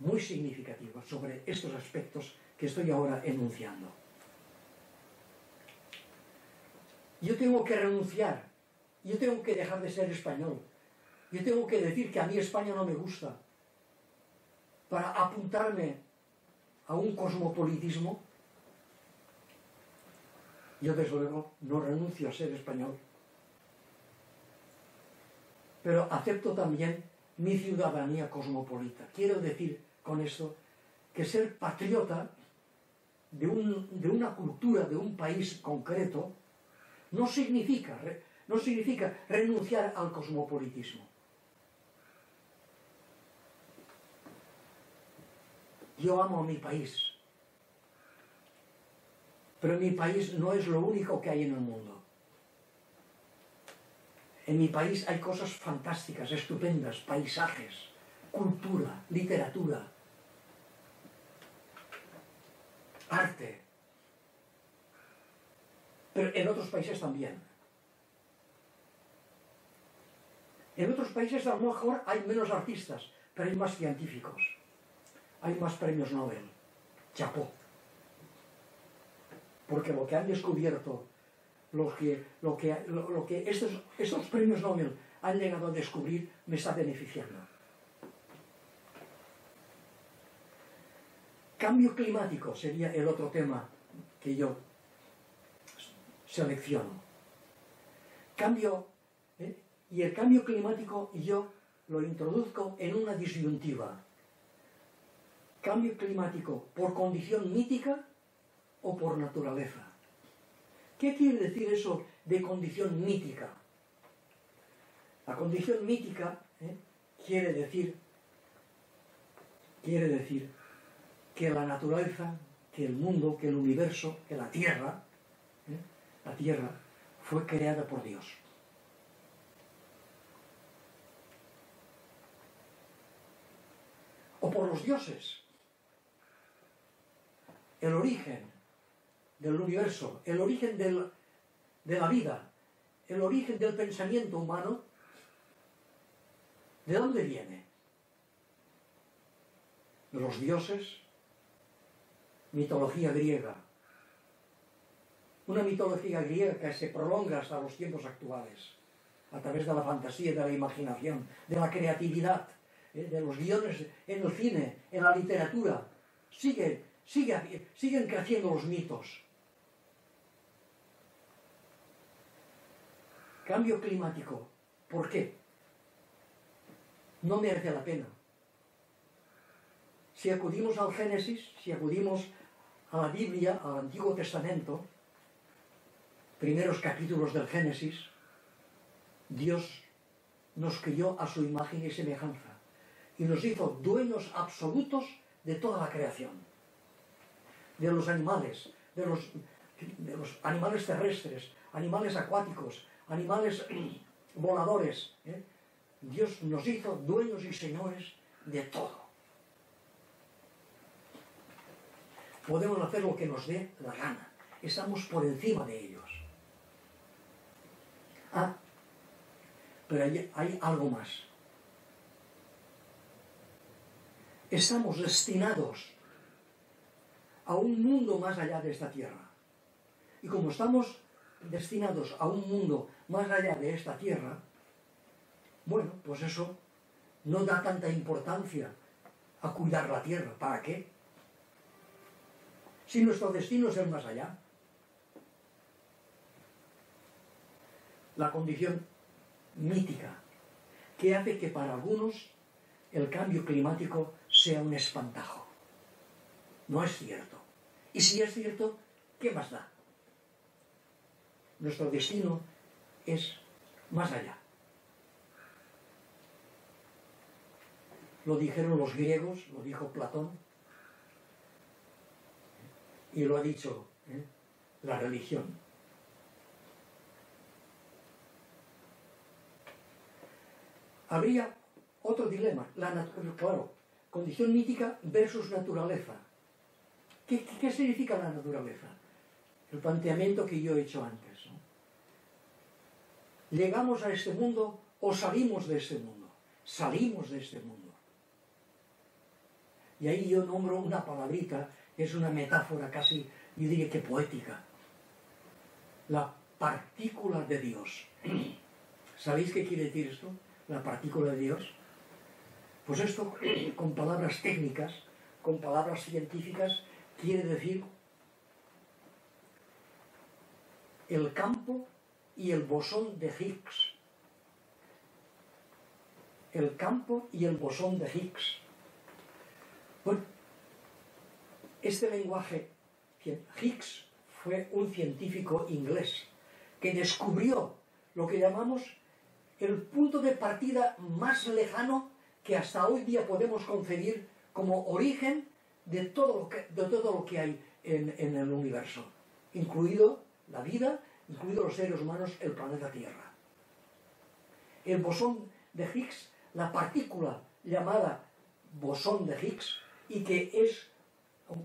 muy significativa sobre estos aspectos que estoy ahora enunciando. Yo tengo que renunciar, yo tengo que dejar de ser español, yo tengo que decir que a mí España no me gusta, para apuntarme a un cosmopolitismo. Yo desde luego no renuncio a ser español, pero acepto también mi ciudadanía cosmopolita. Quiero decir con esto que ser patriota de, un, de una cultura, de un país concreto, no significa, no significa renunciar al cosmopolitismo. Yo amo a mi país, pero mi país no es lo único que hay en el mundo. En mi país hay cosas fantásticas, estupendas, paisajes, cultura, literatura, arte, pero en otros países también. En otros países a lo mejor hay menos artistas, pero hay más científicos. Hay más premios Nobel. Chapó. Porque lo que han descubierto, lo que, lo que, lo, lo que estos, estos premios Nobel han llegado a descubrir, me está beneficiando. Cambio climático sería el otro tema que yo selecciono. Cambio, ¿eh? Y el cambio climático yo lo introduzco en una disyuntiva. ¿Cambio climático por condición mítica o por naturaleza? ¿Qué quiere decir eso de condición mítica? La condición mítica ¿eh? quiere decir, quiere decir que la naturaleza, que el mundo, que el universo, que la Tierra, ¿eh? la Tierra fue creada por Dios. O por los dioses. El origen del universo, el origen del, de la vida, el origen del pensamiento humano, ¿de dónde viene? De los dioses, mitología griega. Una mitología griega que se prolonga hasta los tiempos actuales, a través de la fantasía, de la imaginación, de la creatividad, de los guiones en el cine, en la literatura. Sigue Sigue, siguen creciendo los mitos. Cambio climático. ¿Por qué? no merece la pena. Si acudimos al Génesis, si acudimos a la Biblia, al Antiguo Testamento, primeros capítulos del Génesis, Dios nos crió a su imagen y semejanza y nos hizo dueños absolutos de toda la creación, de los animales, de los, de los animales terrestres, animales acuáticos, animales voladores, ¿eh? Dios nos hizo dueños y señores de todo. Podemos hacer lo que nos dé la gana, estamos por encima de ellos. Ah, pero hay, hay algo más. Estamos destinados a un mundo más allá de esta tierra. Y como estamos destinados a un mundo más allá de esta tierra, bueno, pues eso no da tanta importancia a cuidar la tierra. ¿Para qué? Si nuestro destino es el más allá. La condición mítica que hace que para algunos el cambio climático sea un espantajo. No es cierto. Y si es cierto, ¿qué más da? Nuestro destino es más allá. Lo dijeron los griegos, lo dijo Platón, y lo ha dicho ¿eh? la religión. Habría otro dilema, la claro, condición mítica versus naturaleza. ¿Qué, qué, qué significa la naturaleza? El planteamiento que yo he hecho antes, ¿no? ¿Llegamos a este mundo o salimos de este mundo? Salimos de este mundo. Y ahí yo nombro una palabrita, es una metáfora casi, yo diría que poética. La partícula de Dios. ¿Sabéis qué quiere decir esto? La partícula de Dios. Pues esto, con palabras técnicas, con palabras científicas, quiere decir el campo y el bosón de Higgs. El campo y el bosón de Higgs. Bueno, este lenguaje, Higgs fue un científico inglés que descubrió lo que llamamos el punto de partida más lejano que hasta hoy día podemos concebir como origen de todo lo que, de todo lo que hay en, en el universo, incluido la vida, incluidos los seres humanos, el planeta Tierra. El bosón de Higgs, la partícula llamada bosón de Higgs, y que es,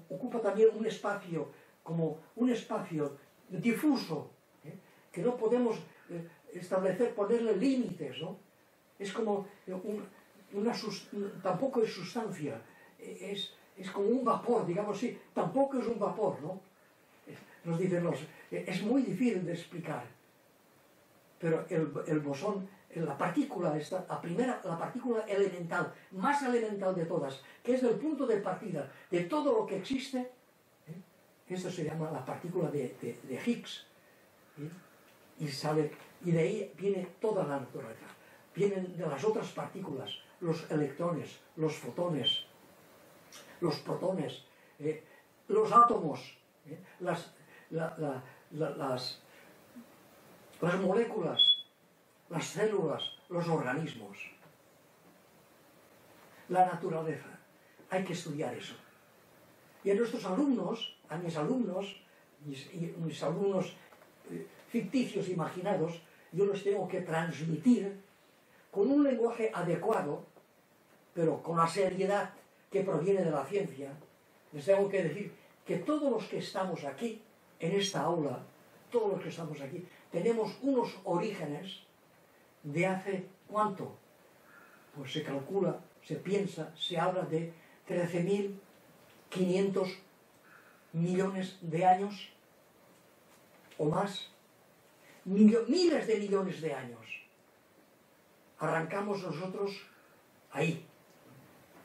ocupa también un espacio, como un espacio difuso, ¿eh? que no podemos eh, establecer, ponerle límites, ¿no? Es como un, una tampoco es sustancia, es, es como un vapor, digamos así, tampoco es un vapor, ¿no? Nos dicen los, es muy difícil de explicar, pero el, el bosón, la partícula, esta, la primera, la partícula elemental, más elemental de todas, que es el punto de partida de todo lo que existe, ¿eh? esto se llama la partícula de, de, de Higgs, ¿eh? y sale, y de ahí viene toda la naturaleza, vienen de las otras partículas, los electrones, los fotones, los protones, eh, los átomos, ¿eh? las La, la, la, las, las moléculas, las células, los organismos, la naturaleza. Hay que estudiar eso. Y a nuestros alumnos, a mis alumnos, mis, mis alumnos eh, ficticios, imaginados, yo los tengo que transmitir con un lenguaje adecuado, pero con la seriedad que proviene de la ciencia. Les tengo que decir que todos los que estamos aquí, en esta aula, todos los que estamos aquí, tenemos unos orígenes de hace ¿cuánto? Pues se calcula, se piensa, se habla de trece mil quinientos millones de años o más, millo, miles de millones de años. Arrancamos nosotros ahí,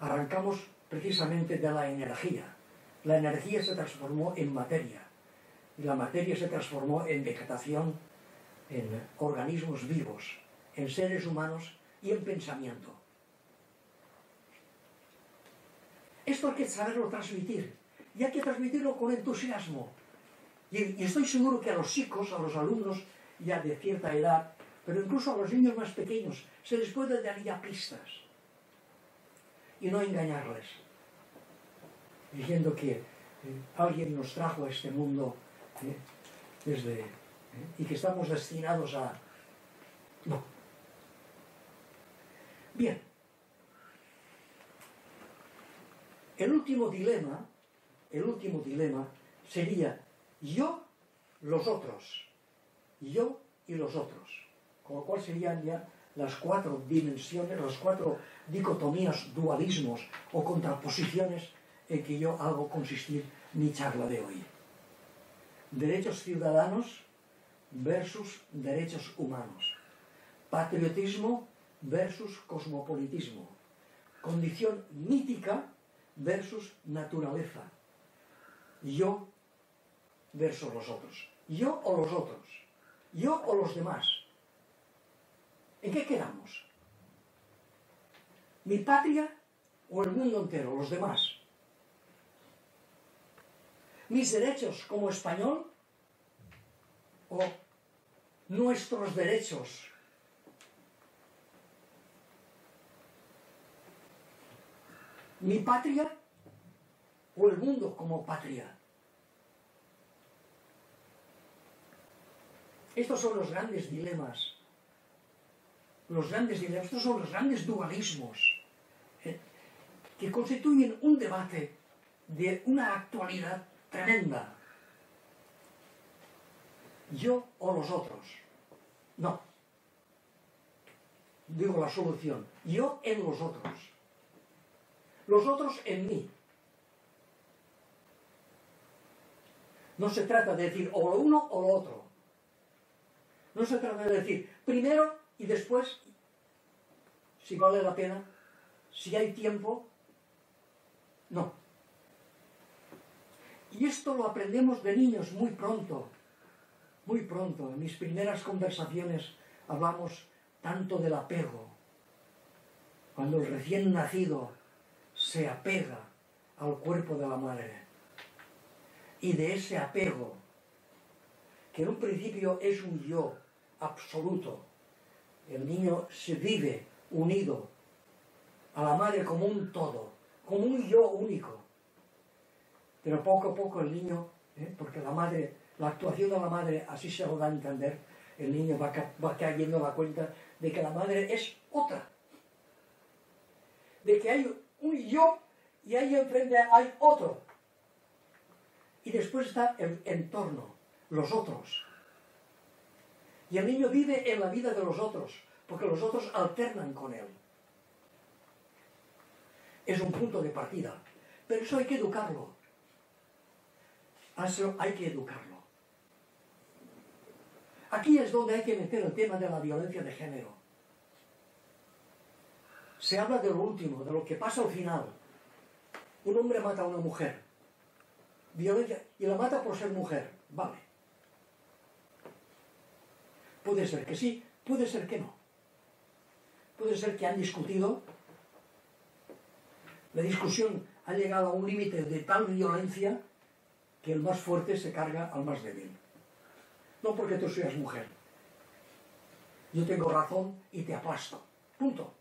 arrancamos precisamente de la energía. La energía se transformó en materia. Y la materia se transformó en vegetación, en organismos vivos, en seres humanos y en pensamiento. Esto hay que saberlo transmitir, y hay que transmitirlo con entusiasmo. Y, y estoy seguro que a los chicos, a los alumnos ya de cierta edad, pero incluso a los niños más pequeños, se les puede dar ya pistas. Y no engañarles, diciendo que eh, alguien nos trajo a este mundo eh, desde, eh, y que estamos destinados a... No. Bien. El último dilema, el último dilema sería yo, los otros, yo y los otros, con lo cual serían ya las cuatro dimensiones, las cuatro dicotomías, dualismos o contraposiciones en que yo hago consistir mi charla de hoy. Derechos ciudadanos versus derechos humanos, patriotismo versus cosmopolitismo, condición mítica versus naturaleza, yo versus los otros, yo o los otros, yo o los demás. ¿En qué quedamos? ¿Mi patria o el mundo entero, los demás? ¿Mis derechos como español o nuestros derechos? ¿Mi patria o el mundo como patria? Estos son los grandes dilemas. Los grandes dilemas, estos son los grandes dualismos eh, que constituyen un debate de una actualidad tremenda. Yo o los otros. No. Digo la solución. Yo en los otros. Los otros en mí. No se trata de decir o lo uno o lo otro. No se trata de decir primero y después, si vale la pena, si hay tiempo. No. Y esto lo aprendemos de niños muy pronto. Muy pronto. En mis primeras conversaciones hablamos tanto del apego. Cuando el recién nacido se apega al cuerpo de la madre. Y de ese apego, que en un principio es un yo absoluto, el niño se vive unido a la madre como un todo, como un yo único. Pero poco a poco el niño, ¿eh? porque la madre, la actuación de la madre, así se lo da a entender, el niño va, ca va cayendo a la cuenta de que la madre es otra. De que hay un yo y ahí enfrente hay otro. Y después está el entorno, los otros. Y el niño vive en la vida de los otros, porque los otros alternan con él. Es un punto de partida. Pero eso hay que educarlo. Eso hay que educarlo. Aquí es donde hay que meter el tema de la violencia de género. Se habla de lo último, de lo que pasa al final. Un hombre mata a una mujer. Violencia, y la mata por ser mujer. Vale. Puede ser que sí, puede ser que no. Puede ser que han discutido. La discusión ha llegado a un límite de tal violencia que el más fuerte se carga al más débil. No porque tú seas mujer. Yo tengo razón y te aplasto. Punto.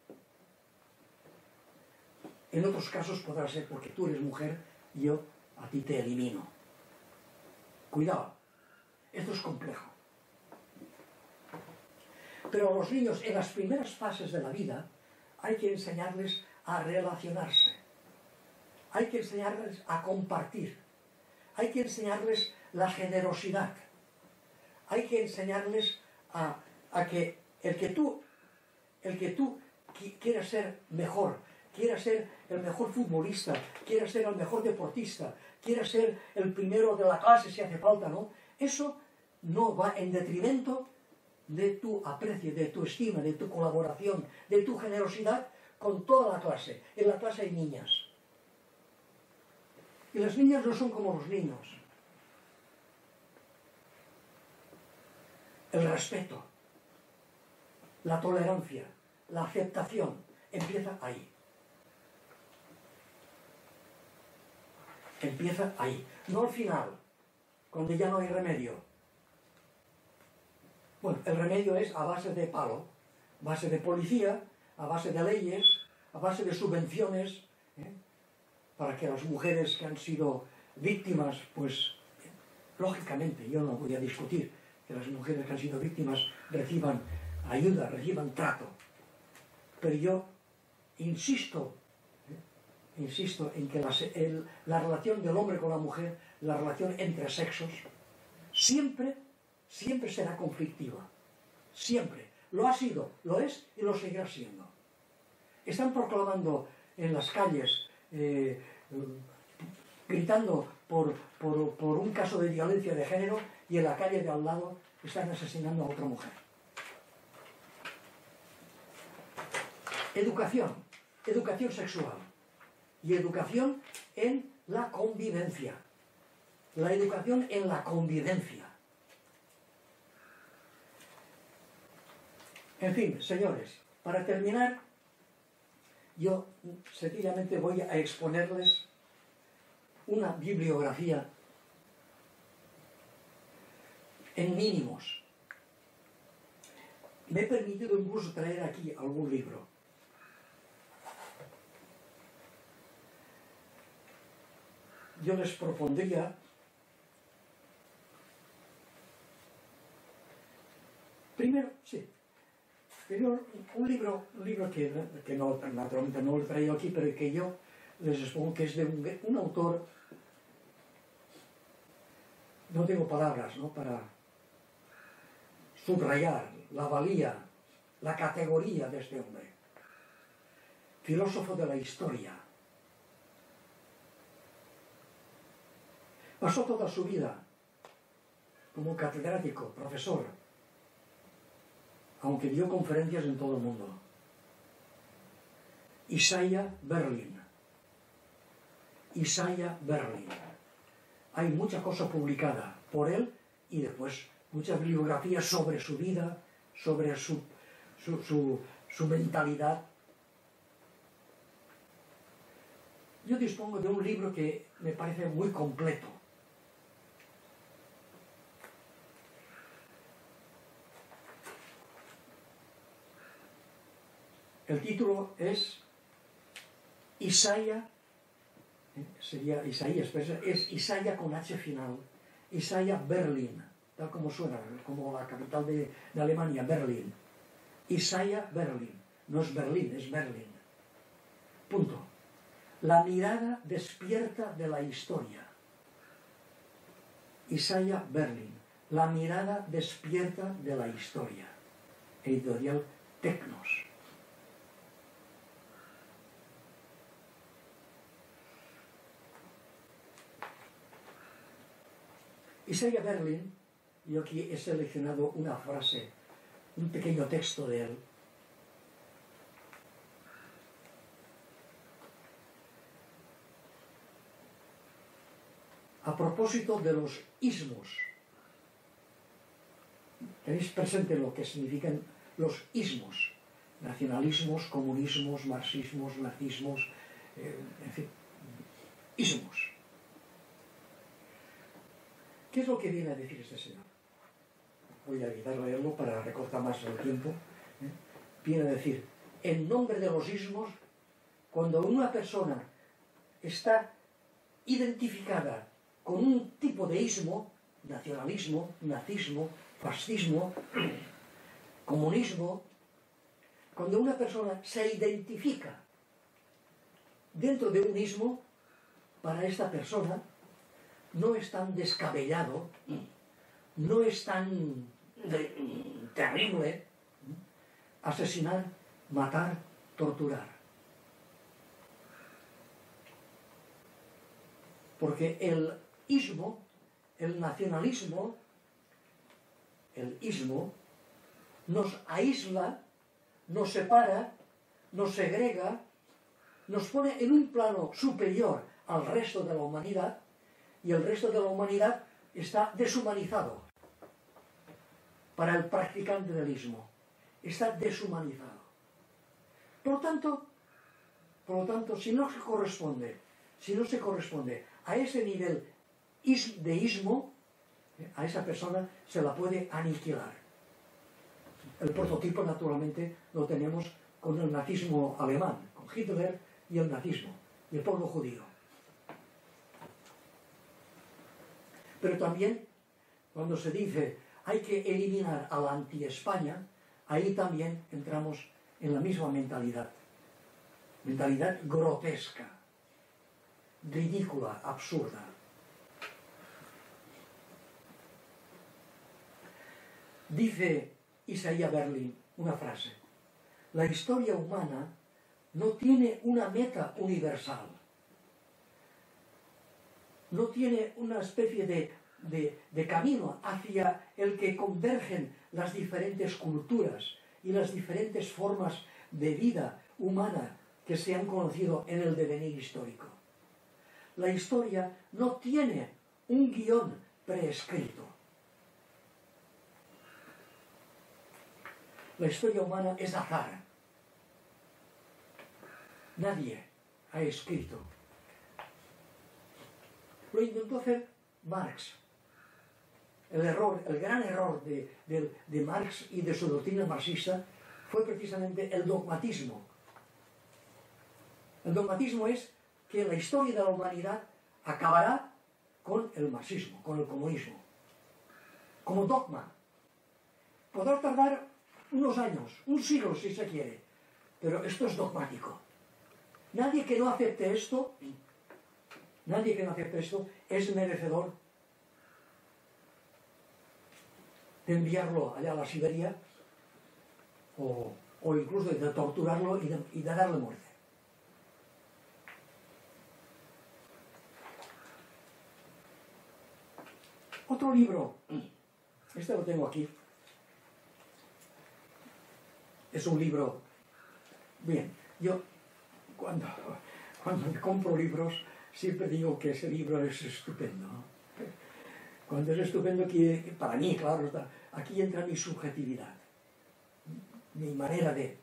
En otros casos podrá ser porque tú eres mujer y yo a ti te elimino. Cuidado. Esto es complejo. Pero a los niños en las primeras fases de la vida hay que enseñarles a relacionarse, hay que enseñarles a compartir, hay que enseñarles la generosidad, hay que enseñarles a, a que el que tú, el que tú qui- quieras ser mejor, quieras ser el mejor futbolista, quieras ser el mejor deportista, quieras ser el primero de la clase si hace falta, ¿no? Eso no va en detrimento de tu aprecio, de tu estima, de tu colaboración, de tu generosidad con toda la clase. En la clase hay niñas. Y las niñas no son como los niños. El respeto, la tolerancia, la aceptación, empieza ahí. empieza ahí, no al final, cuando ya no hay remedio. Bueno, el remedio es a base de palo, a base de policía, a base de leyes, a base de subvenciones, ¿eh? Para que las mujeres que han sido víctimas, pues, lógicamente, yo no voy a discutir que las mujeres que han sido víctimas reciban ayuda, reciban trato. Pero yo insisto, ¿eh? insisto en que la, el, la relación del hombre con la mujer, la relación entre sexos, siempre, siempre será conflictiva. Siempre. Lo ha sido, lo es y lo seguirá siendo. Están proclamando en las calles, eh, gritando por, por, por un caso de violencia de género, y en la calle de al lado están asesinando a otra mujer. Educación, educación sexual y educación en la convivencia. La educación en la convivencia. En fin, señores, para terminar, yo sencillamente voy a exponerles una bibliografía en mínimos. Me he permitido incluso traer aquí algún libro. Yo les propondría primero, sí, primero un libro, un libro que, que no, naturalmente no lo he traído aquí, pero que yo les expongo, que es de un, un autor. No tengo palabras, ¿no?, para subrayar la valía, la categoría de este hombre. Filósofo de la historia. Pasó toda su vida como catedrático, profesor, aunque dio conferencias en todo el mundo. Isaiah Berlin. Isaiah Berlin. Hay mucha cosa publicada por él y después muchas bibliografías sobre su vida, sobre su, su, su, su mentalidad. Yo dispongo de un libro que me parece muy completo. El título es Isaiah, ¿eh? sería Isaías, es Isaiah con H final, Isaiah Berlin, tal como suena, como la capital de, de Alemania, Berlín. Isaiah Berlin, no es Berlín, es Berlín. Punto. La mirada despierta de la historia. Isaiah Berlin, la mirada despierta de la historia. Editorial Tecnos. Isaiah Berlin, yo aquí he seleccionado una frase, un pequeño texto de él. A propósito de los ismos, tenéis presente lo que significan los ismos, nacionalismos, comunismos, marxismos, nazismos, eh, en fin, ismos. ¿Qué es lo que viene a decir este señor? Voy a evitar leerlo para recortar más el tiempo. ¿eh? Viene a decir, en nombre de los ismos, cuando una persona está identificada con un tipo de ismo, nacionalismo, nazismo, fascismo, comunismo, cuando una persona se identifica dentro de un ismo, para esta persona no es tan descabellado, no es tan terrible asesinar, matar, torturar. Porque el ismo, el nacionalismo, el ismo, nos aísla, nos separa, nos segrega, nos pone en un plano superior al resto de la humanidad, y el resto de la humanidad está deshumanizado. Para el practicante del ismo, está deshumanizado. Por lo tanto, por lo tanto, si no se corresponde, si no se corresponde a ese nivel de ismo, a esa persona se la puede aniquilar. El prototipo naturalmente lo tenemos con el nazismo alemán, con Hitler y el nazismo, y el pueblo judío. Pero también, cuando se dice hay que eliminar a la anti-España, ahí también entramos en la misma mentalidad. Mentalidad grotesca, ridícula, absurda. Dice Isaiah Berlin una frase: la historia humana no tiene una meta universal, no tiene una especie de, de, de camino hacia el que convergen las diferentes culturas y las diferentes formas de vida humana que se han conocido en el devenir histórico. La historia no tiene un guión preescrito. La historia humana es azar. Nadie ha escrito. Lo intentó hacer Marx. El error, el gran error de, de, de Marx y de su doctrina marxista fue precisamente el dogmatismo. El dogmatismo es que la historia de la humanidad acabará con el marxismo, con el comunismo. Como dogma. Podrá tardar unos años, un siglo si se quiere, pero esto es dogmático. Nadie que no acepte esto, nadie que no acepte esto es merecedor de enviarlo allá a la Siberia o, o incluso de torturarlo y de, y de darle muerte. Otro libro, este lo tengo aquí, es un libro, bien, yo cuando, cuando me compro libros siempre digo que ese libro es estupendo, ¿no? Cuando es estupendo, que para mí, claro, está, aquí entra mi subjetividad, mi manera de, ¿eh?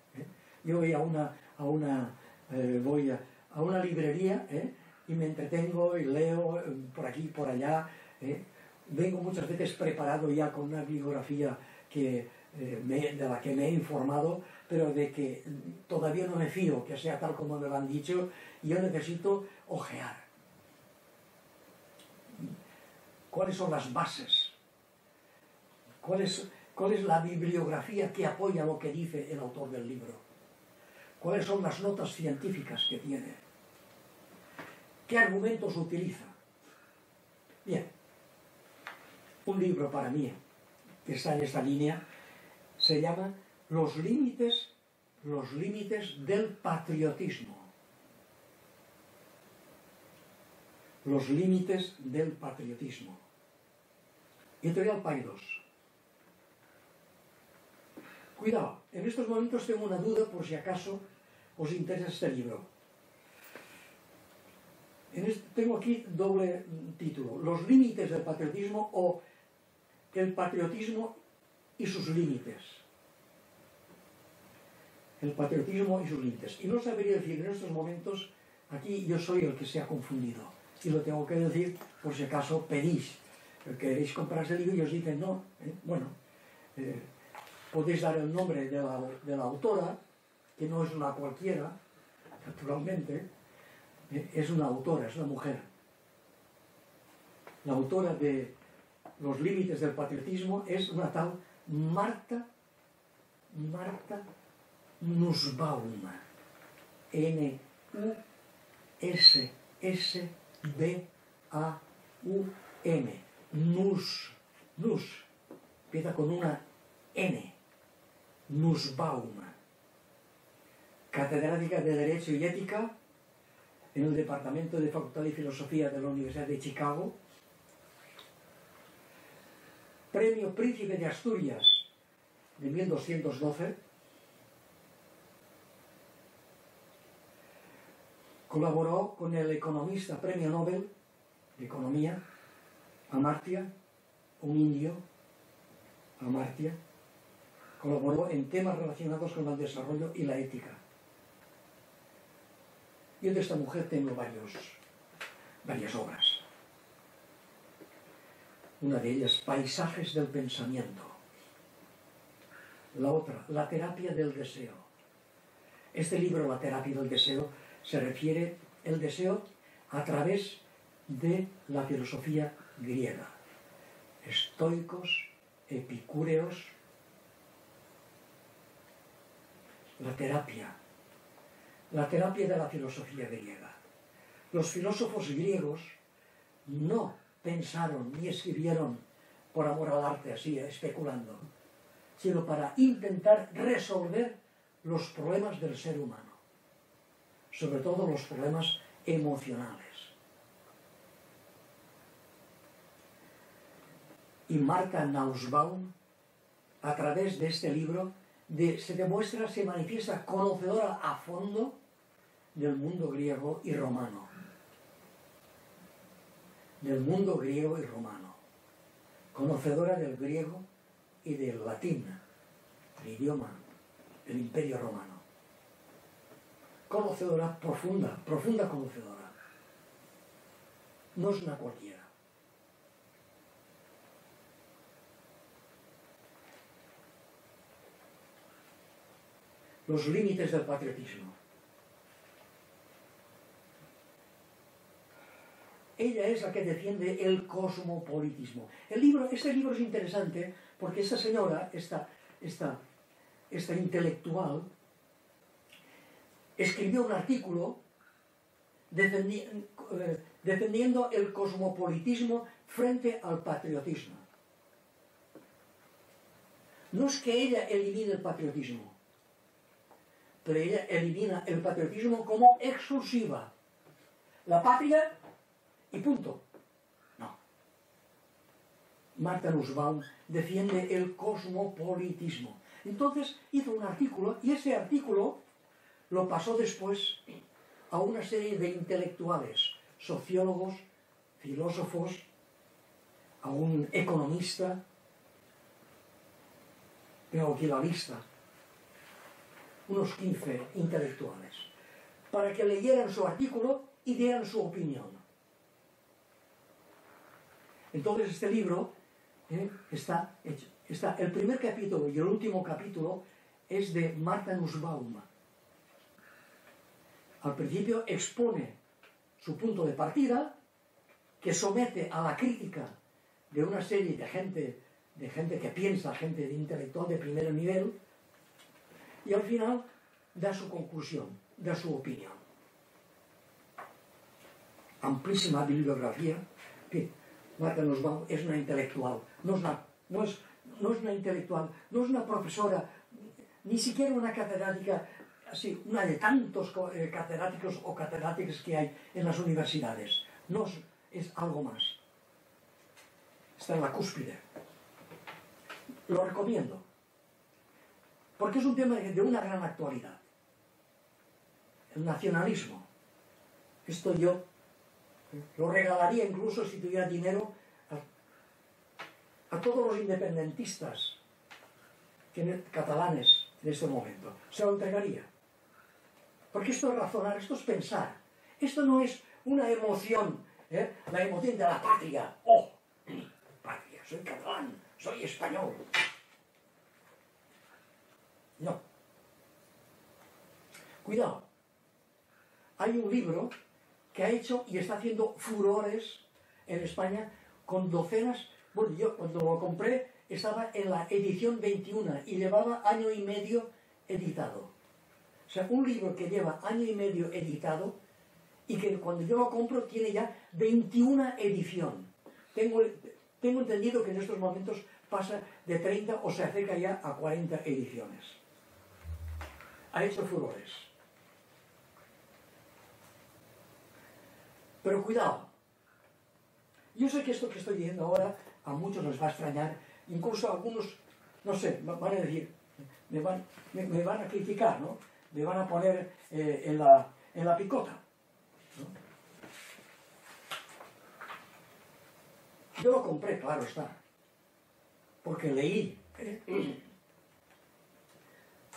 Yo voy a una, a una, eh, voy a, a una librería, ¿eh? Y me entretengo y leo eh, por aquí, por allá, ¿eh? Vengo muchas veces preparado ya con una bibliografía que, eh, me, de la que me he informado, pero de que todavía no me fío que sea tal como me lo han dicho, y yo necesito ojear. ¿Cuáles son las bases? ¿Cuál es, cuál es la bibliografía que apoya lo que dice el autor del libro? ¿Cuáles son las notas científicas que tiene? ¿Qué argumentos utiliza? Bien, un libro para mí que está en esta línea se llama Los límites, los límites del patriotismo. Los límites del patriotismo. Editorial Paidós. Cuidado, en estos momentos tengo una duda por si acaso os interesa este libro. En este, tengo aquí doble título: Los límites del patriotismo o El patriotismo y sus límites. El patriotismo y sus límites. Y no sabría decir en estos momentos, aquí yo soy el que se ha confundido. Y lo tengo que decir por si acaso pedís, queréis comprar ese libro y os dicen no. ¿eh? Bueno, eh, podéis dar el nombre de la, de la autora, que no es una cualquiera, naturalmente, eh, es una autora, es una mujer. La autora de Los límites del patriotismo es una tal Martha, Martha Nussbaum, N U S S B A U M, Nuss, Nuss, empieza con una N, Nussbaum, catedrática de Derecho y Ética en el Departamento de Facultad de Filosofía de la Universidad de Chicago, Premio Príncipe de Asturias de mil doscientos doce, colaboró con el economista Premio Nobel de Economía, Amartya, un indio, Amartya, colaboró en temas relacionados con el desarrollo y la ética. Yo de esta mujer tengo varios, varias obras. una de ellas, Paisajes del pensamiento. La otra, La terapia del deseo. Este libro, La terapia del deseo, se refiere al deseo a través de la filosofía griega. Estoicos, epicúreos, la terapia, la terapia de la filosofía griega. Los filósofos griegos no pensaron ni escribieron por amor al arte, así especulando, sino para intentar resolver los problemas del ser humano, sobre todo los problemas emocionales. Y Martha Nussbaum, a través de este libro, de, se demuestra, se manifiesta conocedora a fondo del mundo griego y romano. Del mundo griego y romano. Conocedora del griego y del latín, el idioma del Imperio Romano. Conocedora profunda, profunda conocedora. No es una cualquiera. Los límites del patriotismo. Ella es la que defiende el cosmopolitismo. El libro, este libro es interesante porque esta señora, esta, esta, esta intelectual, escribió un artículo defendi, eh, defendiendo el cosmopolitismo frente al patriotismo. No es que ella elimine el patriotismo, pero ella elimina el patriotismo como exclusiva. La patria y punto. No. Martha Nussbaum defiende el cosmopolitismo. Entonces hizo un artículo, y ese artículo lo pasó después a una serie de intelectuales, sociólogos, filósofos, a un economista, neoquilalista, unos quince intelectuales, para que leyeran su artículo y dieran su opinión. Entonces este libro eh, está hecho. Está, el primer capítulo y el último capítulo es de Martha Nussbaum. Al principio expone su punto de partida, que somete a la crítica de una serie de gente, de gente que piensa, gente de intelectual de primer nivel, y al final da su conclusión, da su opinión. Amplísima bibliografía. Martha Nussbaum es una intelectual, no es una, no es, no es una intelectual, no es una profesora, ni siquiera una catedrática, así, una de tantos eh, catedráticos o catedráticas que hay en las universidades. No es, es algo más. Está en la cúspide. Lo recomiendo. Porque es un tema de una gran actualidad. El nacionalismo. Esto yo lo regalaría incluso si tuviera dinero a, a todos los independentistas que, catalanes en este momento. Se lo entregaría. Porque esto es razonar, esto es pensar. Esto no es una emoción, ¿eh? La emoción de la patria. ¡Oh! Patria, soy catalán, soy español. No. Cuidado. Hay un libro que ha hecho y está haciendo furores en España con docenas. Bueno, yo cuando lo compré estaba en la edición veintiuno y llevaba año y medio editado. O sea, un libro que lleva año y medio editado y que cuando yo lo compro tiene ya veintiuna edición. Tengo, tengo entendido que en estos momentos pasa de treinta o se acerca ya a cuarenta ediciones. Ha hecho furores. Pero cuidado. Yo sé que esto que estoy diciendo ahora a muchos les va a extrañar. Incluso a algunos, no sé, van a decir, me van, me, me van a criticar, ¿no? Me van a poner eh, en, la, en la picota, ¿no? Yo lo compré, claro está. Porque leí, eh,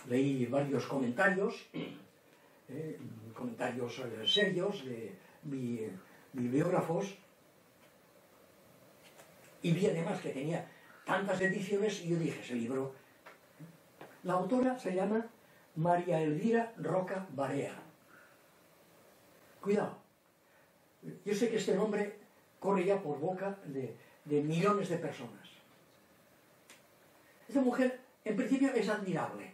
leí varios comentarios, eh, comentarios eh, serios de bi, bibliógrafos, y vi además que tenía tantas ediciones y yo dije, ese libro. La autora se llama María Elvira Roca Barea. Cuidado. Yo sé que este nombre corre ya por boca de, de millones de personas. Esta mujer, en principio, es admirable.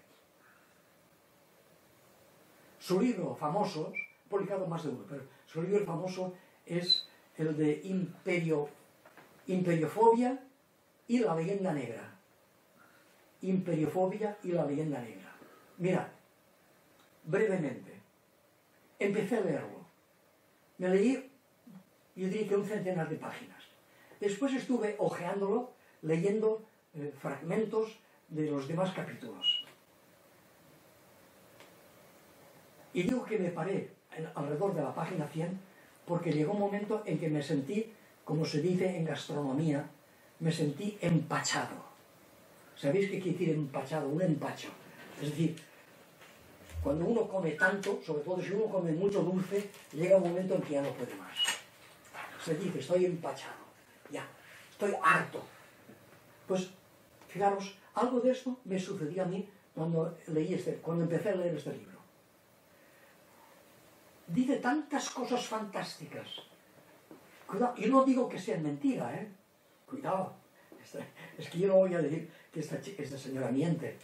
Su libro famoso, he publicado más de uno, pero su libro famoso es el de Imperio, Imperiofobia y la leyenda negra. Imperiofobia y la leyenda negra. Mirad, brevemente, empecé a leerlo. Me leí, yo diría que un centenar de páginas. Después estuve hojeándolo, leyendo eh, fragmentos de los demás capítulos. Y digo que me paré en, alrededor de la página cien, porque llegó un momento en que me sentí, como se dice en gastronomía, me sentí empachado. ¿Sabéis qué quiere decir empachado? Un empacho. Es decir, cuando uno come tanto, sobre todo si uno come mucho dulce, llega un momento en que ya no puede más. Se dice, estoy empachado, ya, estoy harto. Pues, fijaros, algo de esto me sucedió a mí cuando leí este, cuando empecé a leer este libro. Dice tantas cosas fantásticas. Cuidado, yo no digo que sean mentira, ¿eh? Cuidado. Es que yo no voy a decir que esta, chica, esta señora miente.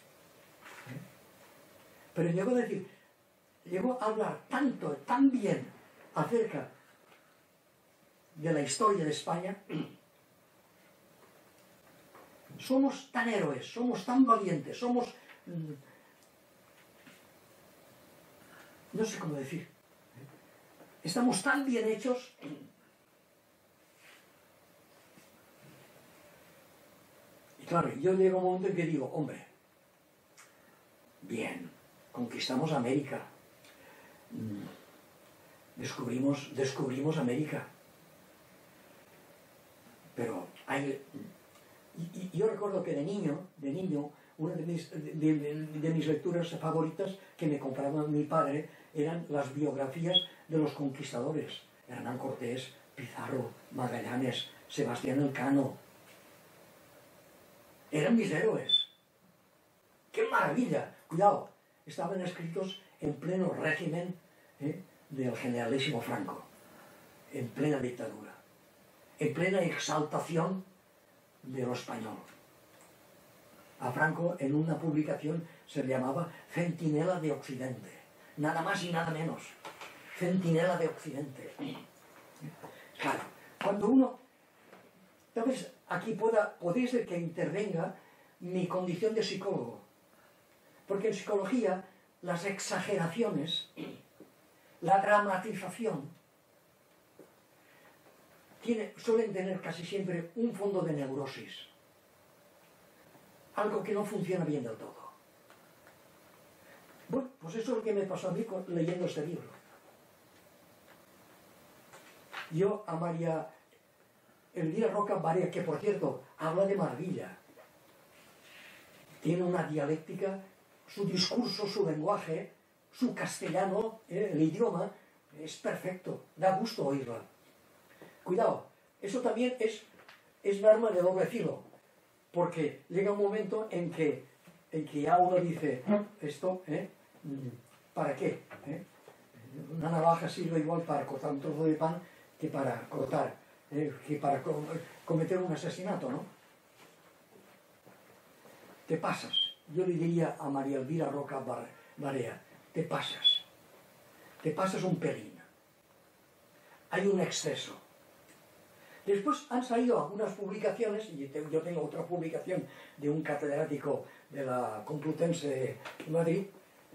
Pero llegó a decir, llegó a hablar tanto, tan bien acerca de la historia de España. Somos tan héroes, somos tan valientes, somos... No sé cómo decir. Estamos tan bien hechos... Claro, yo llego a un momento en que digo, hombre, bien, conquistamos América, descubrimos, descubrimos América, pero hay... Y, y yo recuerdo que de niño, de niño, una de mis, de, de, de mis lecturas favoritas que me compraba mi padre eran las biografías de los conquistadores, Hernán Cortés, Pizarro, Magallanes, Sebastián Elcano. Eran mis héroes. ¡Qué maravilla! Cuidado, estaban escritos en pleno régimen ¿eh? del generalísimo Franco, en plena dictadura, en plena exaltación de lo español. A Franco en una publicación se le llamaba Centinela de Occidente, nada más y nada menos. Centinela de Occidente. Claro, cuando uno... Tal vez aquí pueda, podría ser que intervenga mi condición de psicólogo. Porque en psicología las exageraciones, la dramatización, tiene, suelen tener casi siempre un fondo de neurosis. Algo que no funciona bien del todo. Bueno, pues eso es lo que me pasó a mí leyendo este libro. Yo a María... Elvira Roca Barea, que por cierto, habla de maravilla. Tiene una dialéctica, su discurso, su lenguaje, su castellano, eh, el idioma, es perfecto, da gusto oírla. Cuidado, eso también es, es un arma de doble filo, porque llega un momento en que, en que ya uno dice, esto, eh, ¿para qué? Eh? Una navaja sirve igual para cortar un trozo de pan que para cortar. Eh, que para com cometer un asesinato, ¿no? Te pasas. Yo le diría a María Elvira Roca Barea, te pasas. Te pasas un pelín. Hay un exceso. Después han salido algunas publicaciones, y te yo tengo otra publicación de un catedrático de la Complutense de Madrid,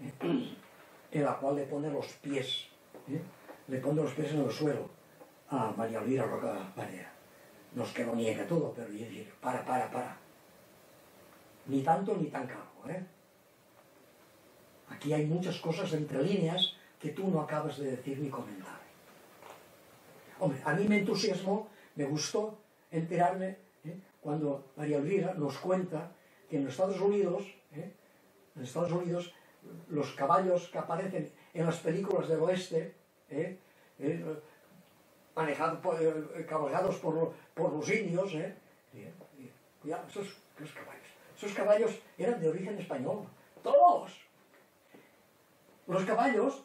eh, en la cual le pone los pies, eh, le pone los pies en el suelo. Ah, María Elvira Roca Barea. No es que lo niegue todo, pero yo digo, para, para, para. Ni tanto ni tan calvo, ¿eh? Aquí hay muchas cosas entre líneas que tú no acabas de decir ni comentar. Hombre, a mí me entusiasmó, me gustó enterarme ¿eh? cuando María Elvira nos cuenta que en los Estados Unidos, ¿eh? en Estados Unidos, los caballos que aparecen en las películas del oeste, ¿eh? Eh, manejados por, eh, cabalgados por, por los indios, ¿eh? Cuidado, esos, esos caballos. Esos caballos eran de origen español. ¡Todos! Los caballos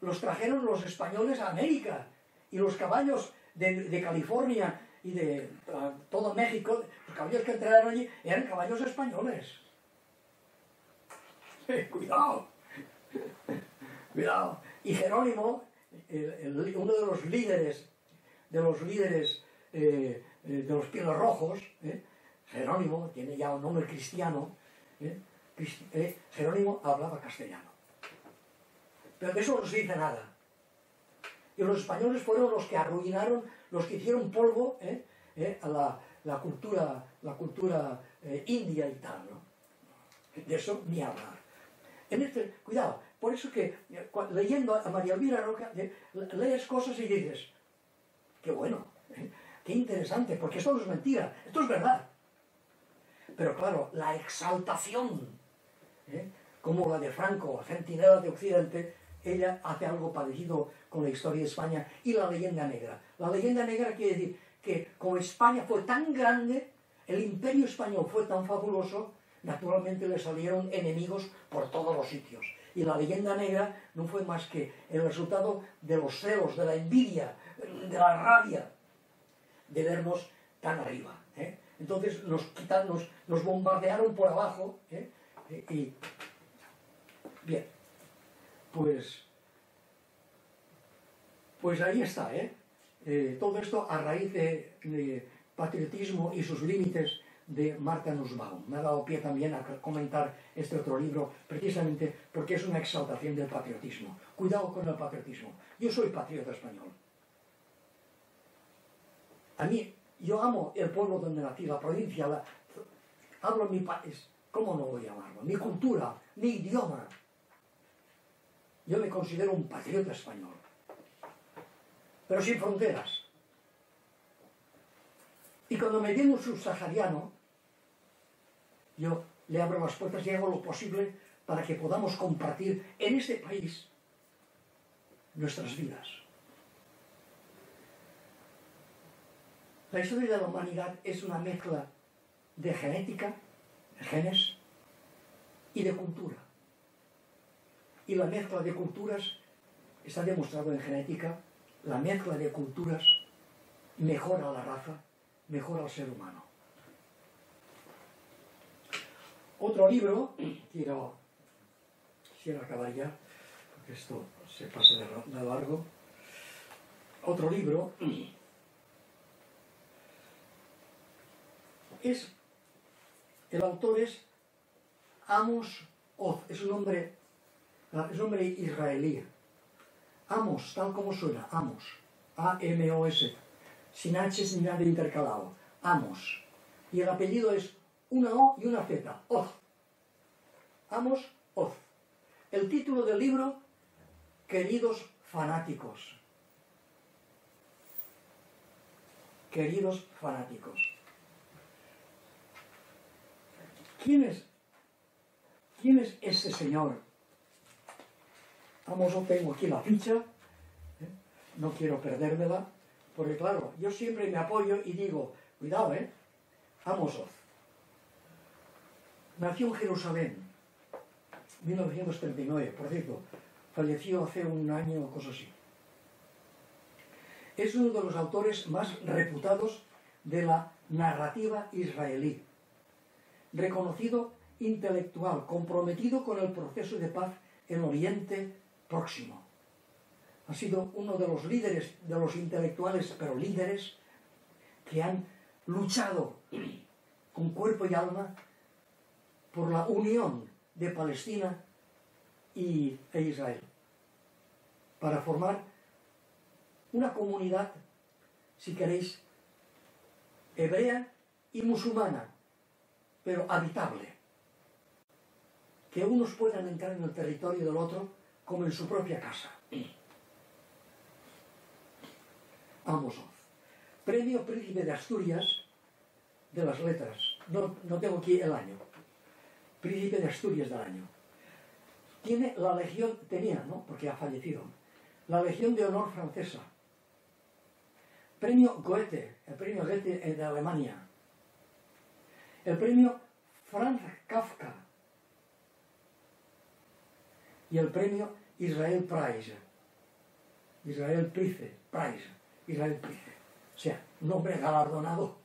los trajeron los españoles a América. Y los caballos de, de California y de a, todo México, los caballos que entraron allí, eran caballos españoles. ¡Cuidado! Cuidado. Y Jerónimo, el, el, uno de los líderes, de los líderes eh, de los pieles rojos, eh, Jerónimo, tiene ya un nombre cristiano, eh, cristi eh, Jerónimo hablaba castellano. Pero de eso no se dice nada. Y los españoles fueron los que arruinaron, los que hicieron polvo eh, eh, a la, la cultura, la cultura eh, india y tal, ¿no? De eso ni hablar. En este, cuidado, por eso que leyendo a María Elvira Roca, eh, lees cosas y dices, qué bueno, eh, qué interesante, porque esto no es mentira, esto es verdad. Pero claro, la exaltación, eh, como la de Franco, centinela de Occidente, ella hace algo parecido con la historia de España y la leyenda negra. La leyenda negra quiere decir que como España fue tan grande, el imperio español fue tan fabuloso, naturalmente le salieron enemigos por todos los sitios. Y la leyenda negra no fue más que el resultado de los celos, de la envidia, de la rabia de vernos tan arriba, ¿eh? Entonces nos, quitan, nos, nos bombardearon por abajo, ¿eh? Y... bien, pues... pues ahí está, ¿eh? Eh, todo esto a raíz de, de patriotismo y sus límites de Martha Nussbaum. Me ha dado pie también a comentar este otro libro, precisamente porque es una exaltación del patriotismo. Cuidado con el patriotismo. Yo soy patriota español. A mí, yo amo el pueblo donde nací, la provincia, la, hablo mi país, ¿cómo no voy a amarlo? Mi cultura, mi idioma. Yo me considero un patriota español, pero sin fronteras. Y cuando me viene un subsahariano, yo le abro las puertas y hago lo posible para que podamos compartir en este país nuestras vidas. La historia de la humanidad es una mezcla de genética, de genes, y de cultura. Y la mezcla de culturas está demostrado en genética, la mezcla de culturas mejora la raza, mejora al ser humano. Otro libro, quiero, quisiera acabar ya, porque esto se pasa de largo. Otro libro es, el autor es Amos Oz, es un hombre, es un hombre israelí. Amos, tal como suena, Amos, A M O S, sin H, sin nada intercalado, Amos. Y el apellido es una O y una Z, Oz. Amos Oz. El título del libro, Queridos fanáticos. Queridos fanáticos. ¿Quién es? ¿Quién es este señor? Amos Oz, tengo aquí la ficha, ¿eh? No quiero perdérmela. Porque claro, yo siempre me apoyo y digo, cuidado, ¿eh? Amos Oz. Nació en Jerusalén, mil novecientos treinta y nueve, por cierto, falleció hace un año o cosas así. Es uno de los autores más reputados de la narrativa israelí. Reconocido intelectual, comprometido con el proceso de paz en Oriente Próximo. Ha sido uno de los líderes, de los intelectuales, pero líderes, que han luchado con cuerpo y alma por la unión de Palestina y, e Israel, para formar una comunidad, si queréis, hebrea y musulmana, pero habitable. Que unos puedan entrar en el territorio del otro como en su propia casa. Amos Oz, Premio Príncipe de Asturias de las Letras. No, no tengo aquí el año. Príncipe de Asturias del año. Tiene la Legión, tenía, ¿no? Porque ha fallecido. La Legión de Honor Francesa. Premio Goethe, el Premio Goethe de Alemania. el premio Franz Kafka y el premio Israel Prize, Israel Price, Price, Israel Price, o sea, un hombre galardonado,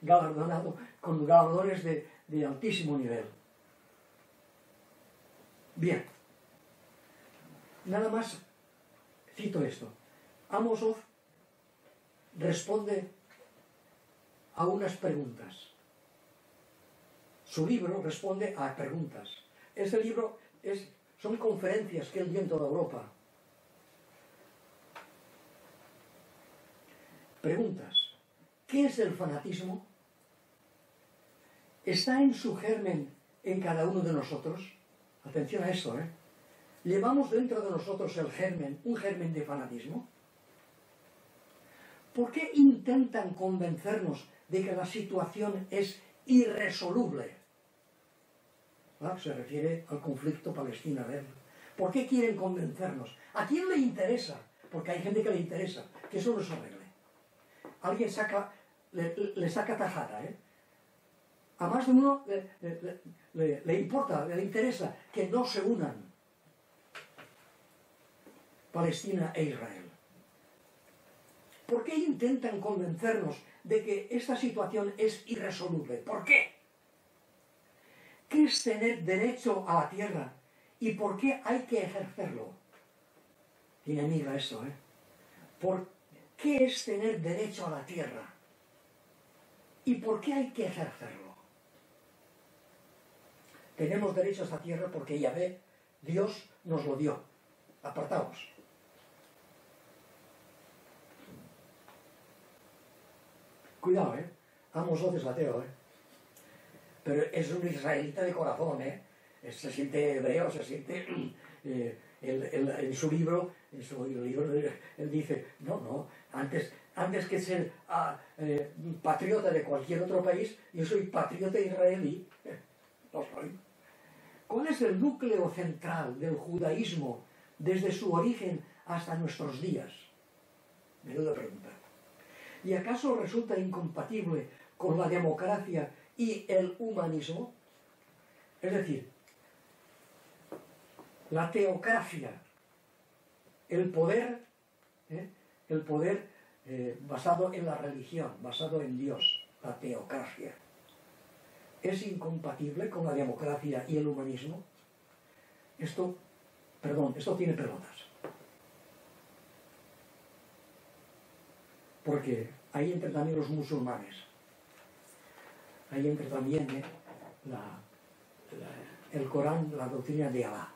galardonado con galardones de, de altísimo nivel. Bien, nada más cito esto. Amos Oz responde a unas preguntas. Su libro responde a preguntas. Este libro es, son conferencias que él dio en toda Europa. Preguntas. ¿Qué es el fanatismo? ¿Está en su germen en cada uno de nosotros? Atención a esto, ¿eh? ¿Llevamos dentro de nosotros el germen, un germen de fanatismo? ¿Por qué intentan convencernos de que la situación es irresoluble? ¿Verdad? Se refiere al conflicto Palestina-Israel. ¿Por qué quieren convencernos? ¿A quién le interesa? Porque hay gente que le interesa que eso no se arregle. Alguien saca, le, le saca tajada, ¿eh? A más de uno le, le, le, le importa, le interesa que no se unan Palestina e Israel. ¿Por qué intentan convencernos de que esta situación es irresoluble? ¿Por qué? ¿Qué es tener derecho a la tierra? ¿Y por qué hay que ejercerlo? Tiene miga esto, ¿eh? ¿Por qué es tener derecho a la tierra? ¿Y por qué hay que ejercerlo? Tenemos derecho a esta tierra porque Yahvé, Dios, nos lo dio. Apartaos. Cuidado, ¿eh? Amos Oz es ateo, ¿eh? Pero es un israelita de corazón, ¿eh? Se siente hebreo, se siente... Eh, él, él, en su libro, en su libro, él dice, no, no, antes, antes que ser ah, eh, patriota de cualquier otro país, yo soy patriota israelí. No soy. ¿Cuál es el núcleo central del judaísmo desde su origen hasta nuestros días? Menuda pregunta. ¿Y acaso resulta incompatible con la democracia y el humanismo? Es decir, la teocracia, el poder, ¿eh? el poder eh, basado en la religión, basado en Dios, la teocracia, ¿es incompatible con la democracia y el humanismo? Esto, perdón, esto tiene pelotas. Porque ahí entran también los musulmanes, ahí entra también eh, la, la, el Corán, la doctrina de Alá,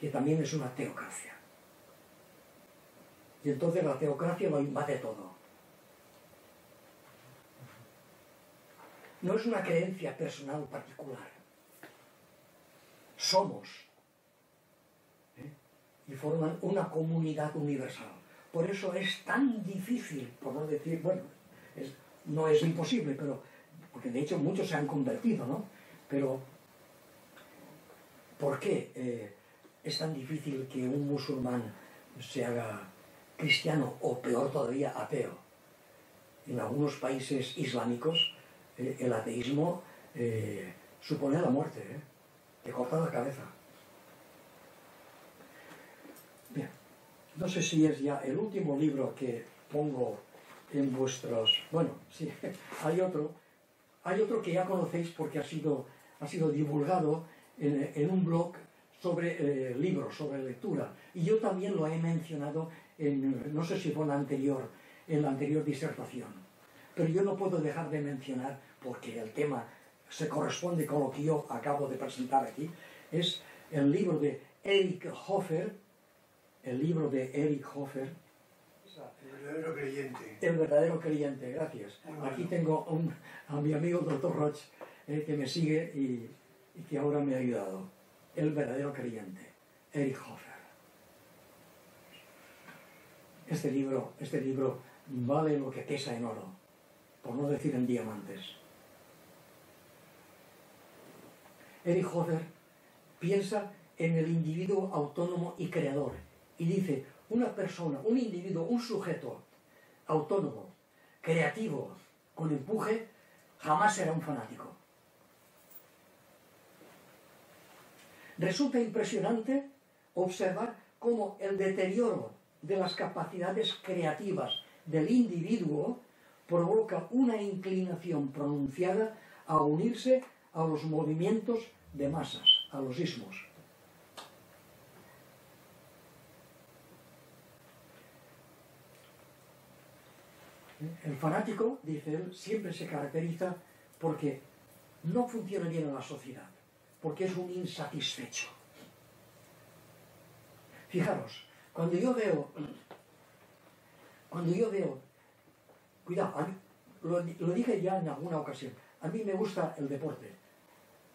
que también es una teocracia. Y entonces la teocracia lo invade todo. No es una creencia personal particular. Somos, ¿eh? y forman una comunidad universal. Por eso es tan difícil, por no decir, bueno, es, no es imposible, pero porque de hecho muchos se han convertido, ¿no? Pero, ¿por qué eh, es tan difícil que un musulmán se haga cristiano o, peor todavía, ateo? En algunos países islámicos eh, el ateísmo eh, supone la muerte, ¿eh? Te corta la cabeza. Bien. No sé si es ya el último libro que pongo en vuestros... Bueno, sí, hay otro. Hay otro que ya conocéis porque ha sido, ha sido divulgado en, en un blog sobre eh, libros, sobre lectura. Y yo también lo he mencionado en, no sé si fue en la anterior, en la anterior disertación. Pero yo no puedo dejar de mencionar, porque el tema se corresponde con lo que yo acabo de presentar aquí, es el libro de Eric Hoffer, el libro de Eric Hoffer, El verdadero creyente. El verdadero creyente, gracias. Bueno. Aquí tengo un, a mi amigo el doctor Roch, eh, que me sigue y, y que ahora me ha ayudado. El verdadero creyente, Eric Hoffer. Este libro, este libro vale lo que pesa en oro, por no decir en diamantes. Eric Hoffer piensa en el individuo autónomo y creador, y dice, una persona, un individuo, un sujeto autónomo, creativo, con empuje, jamás era un fanático. Resulta impresionante observar cómo el deterioro de las capacidades creativas del individuo provoca una inclinación pronunciada a unirse a los movimientos de masas, a los ismos. El fanático, dice él, siempre se caracteriza porque no funciona bien en la sociedad, porque es un insatisfecho. Fijaros, cuando yo veo, cuando yo veo, cuidado, mí, lo, lo dije ya en alguna ocasión, a mí me gusta el deporte,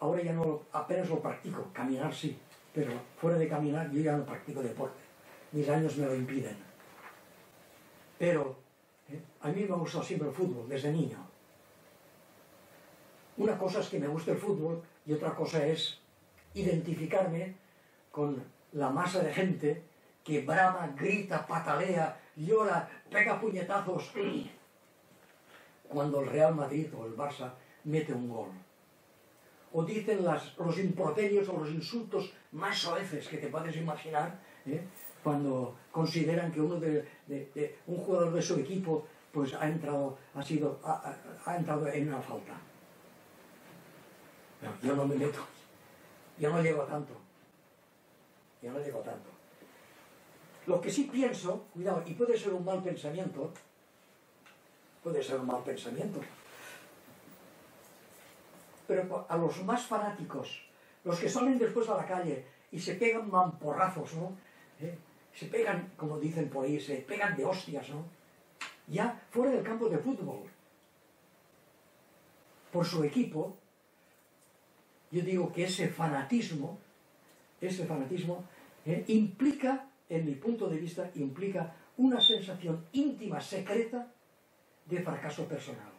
ahora ya no, apenas lo practico, caminar sí, pero fuera de caminar yo ya no practico deporte, mis años me lo impiden. Pero ¿eh? a mí me ha gustado siempre el fútbol, desde niño. Una cosa es que me gusta el fútbol y otra cosa es identificarme con la masa de gente que brama, grita, patalea, llora, pega puñetazos cuando el Real Madrid o el Barça mete un gol. O dicen las, los improperios o los insultos más soeces que te puedes imaginar, ¿eh? cuando consideran que uno de, de, de un jugador de su equipo pues ha entrado, ha sido, ha, ha entrado en una falta. No, yo no me meto, yo no llego a tanto, yo no llego a tanto. Lo que sí pienso, cuidado, y puede ser un mal pensamiento, puede ser un mal pensamiento, pero a los más fanáticos, los que salen después a la calle y se pegan mamporrazos, ¿no? ¿Eh? Se pegan, como dicen por ahí, se pegan de hostias, ¿no? Ya fuera del campo de fútbol, por su equipo, yo digo que ese fanatismo, ese fanatismo eh, implica, en mi punto de vista, implica una sensación íntima, secreta, de fracaso personal.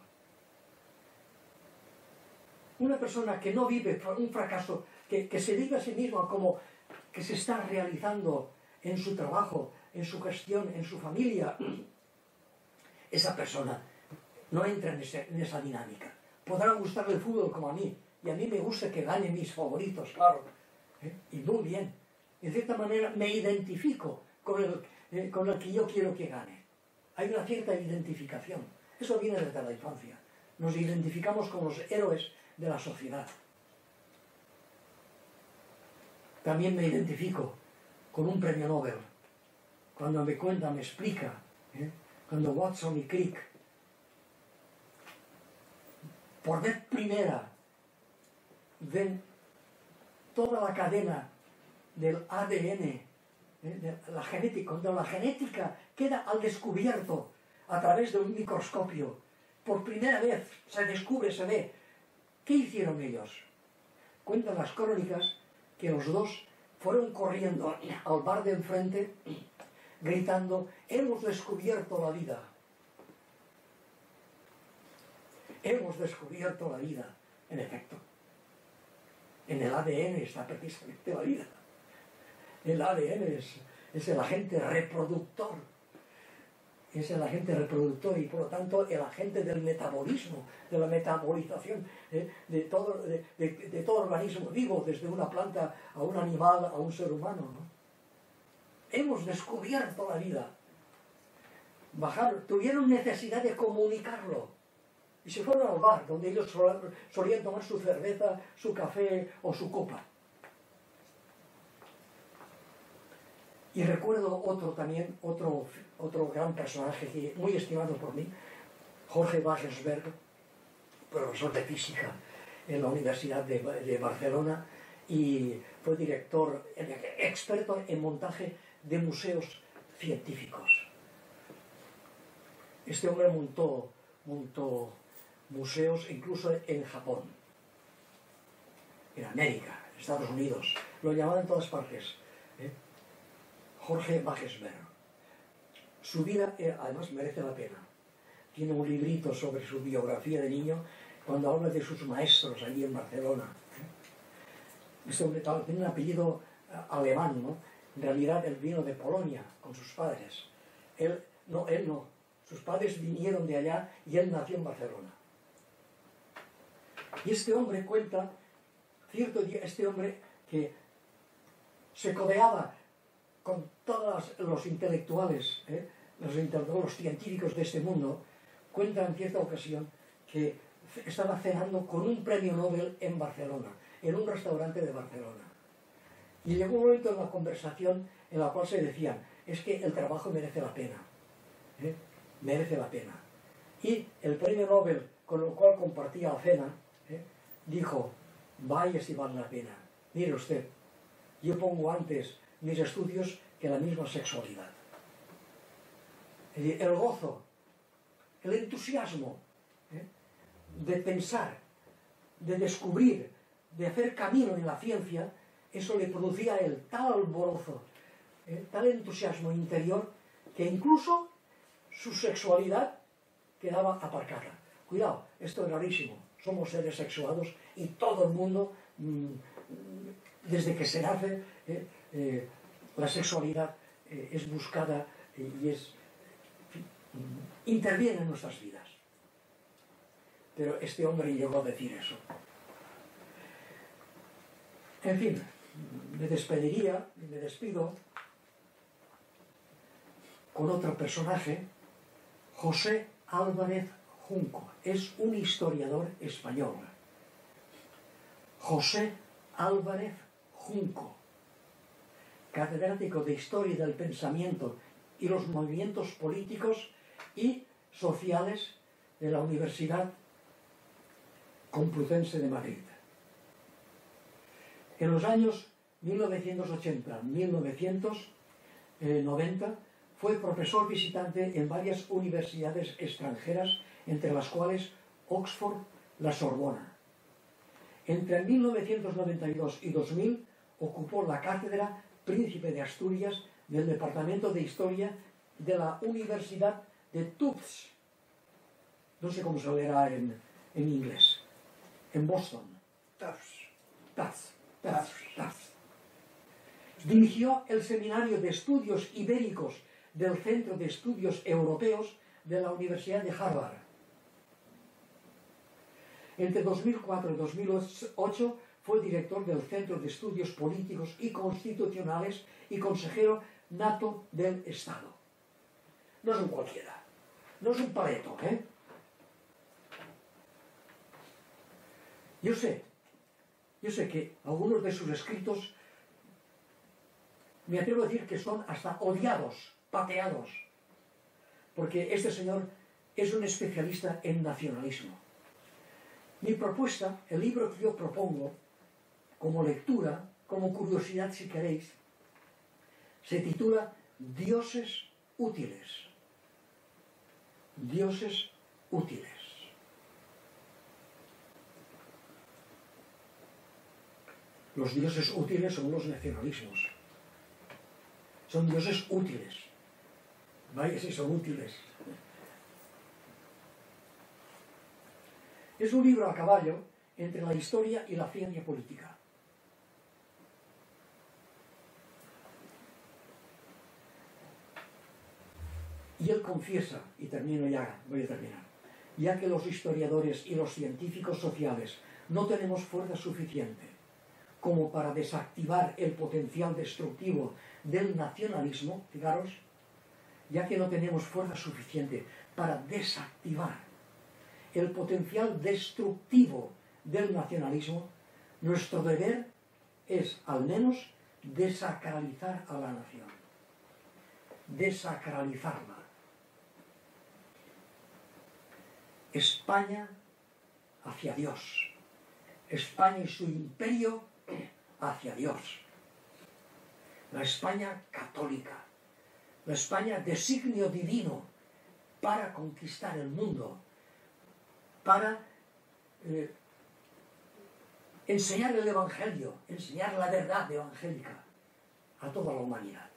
Una persona que no vive un fracaso, que, que se diga a sí misma como que se está realizando en su trabajo, en su gestión, en su familia, esa persona no entra en, ese, en esa dinámica. Podrá gustarle el fútbol como a mí, y a mí me gusta que gane mis favoritos, claro, ¿eh? y muy bien. En cierta manera me identifico con el, eh, con el que yo quiero que gane. Hay una cierta identificación. Eso viene desde la infancia. Nos identificamos con los héroes de la sociedad. También me identifico con un premio Nobel. Cuando me cuenta, me explica, ¿eh? cuando Watson y Crick, por vez primera, ven toda la cadena del A D N, ¿eh? de la genética, cuando la genética queda al descubierto a través de un microscopio, por primera vez se descubre, se ve. ¿Qué hicieron ellos? Cuentan las crónicas que los dos fueron corriendo al bar de enfrente gritando: hemos descubierto la vida, hemos descubierto la vida. En efecto, en el A D N está precisamente la vida. El A D N es, es el agente reproductor, es el agente reproductor y por lo tanto el agente del metabolismo, de la metabolización eh, de, todo, de, de, de todo organismo vivo, desde una planta a un animal, a un ser humano, ¿no? Hemos descubierto la vida. Bajaron, tuvieron necesidad de comunicarlo y se fueron al bar donde ellos solían tomar su cerveza, su café o su copa. Y recuerdo otro también, otro, otro gran personaje muy estimado por mí, Jorge Wagensberg, profesor de física en la Universidad de, de Barcelona, y fue director, experto en montaje de museos científicos. Este hombre montó, montó museos incluso en Japón, en América, Estados Unidos, lo llamaban en todas partes. ¿eh? Jorge Wagensberg. Su vida, además, merece la pena. Tiene un librito sobre su biografía de niño, cuando habla de sus maestros allí en Barcelona. Este hombre tiene un apellido alemán, ¿no? En realidad él vino de Polonia con sus padres. Él no, él no. Sus padres vinieron de allá y él nació en Barcelona. Y este hombre cuenta, cierto día, este hombre que se codeaba con todos los intelectuales, ¿eh? los, intelectuales los científicos de este mundo, cuenta en cierta ocasión que estaba cenando con un premio Nobel en Barcelona, en un restaurante de Barcelona. Y llegó un momento en la conversación en la cual se decía, es que el trabajo merece la pena, ¿eh? merece la pena. Y el premio Nobel, con el cual compartía la cena, ¿eh? dijo, vaya si vale la pena, mire usted, yo pongo antes mis estudios que la misma sexualidad. El gozo, el entusiasmo, ¿eh? de pensar, de descubrir, de hacer camino en la ciencia, eso le producía el tal alborozo, ¿eh? tal entusiasmo interior, que incluso su sexualidad quedaba aparcada. Cuidado, esto es rarísimo, somos seres sexuados y todo el mundo, mmm, desde que se nace, eh, eh, la sexualidad eh, es buscada eh, y es, mm, interviene en nuestras vidas. Pero este hombre llegó a decir eso. En fin, me despediría, me despido con otro personaje, José Álvarez Junco. Es un historiador español. José Álvarez Junco, catedrático de Historia del Pensamiento y los Movimientos Políticos y Sociales de la Universidad Complutense de Madrid. En los años mil novecientos ochenta a mil novecientos noventa fue profesor visitante en varias universidades extranjeras, entre las cuales Oxford, la Sorbona. Entre mil novecientos noventa y dos y dos mil ocupó la cátedra Príncipe de Asturias del Departamento de Historia de la Universidad de Tufts. No sé cómo se leerá en, en inglés. En Boston. Tufts. Tufts. Taz, taz. Dirigió el Seminario de Estudios Ibéricos del Centro de Estudios Europeos de la Universidad de Harvard. Entre dos mil cuatro y dos mil ocho fue director del Centro de Estudios Políticos y Constitucionales y consejero nato del Estado. No es un cualquiera, no es un paleto, ¿eh? Yo sé Yo sé que algunos de sus escritos, me atrevo a decir que son hasta odiados, pateados, porque este señor es un especialista en nacionalismo. Mi propuesta, el libro que yo propongo como lectura, como curiosidad si queréis, se titula Dioses útiles. Dioses útiles. Los dioses útiles son los nacionalismos. Son dioses útiles. Vaya si son útiles. Es un libro a caballo entre la historia y la ciencia política. Y él confiesa, y termino ya, voy a terminar, ya que los historiadores y los científicos sociales no tenemos fuerza suficiente como para desactivar el potencial destructivo del nacionalismo, fijaros, ya que no tenemos fuerza suficiente para desactivar el potencial destructivo del nacionalismo, nuestro deber es, al menos, desacralizar a la nación. Desacralizarla. España hacia Dios. España y su imperio hacia Dios. La España católica, la España designio divino para conquistar el mundo, para eh, enseñar el Evangelio, enseñar la verdad evangélica a toda la humanidad.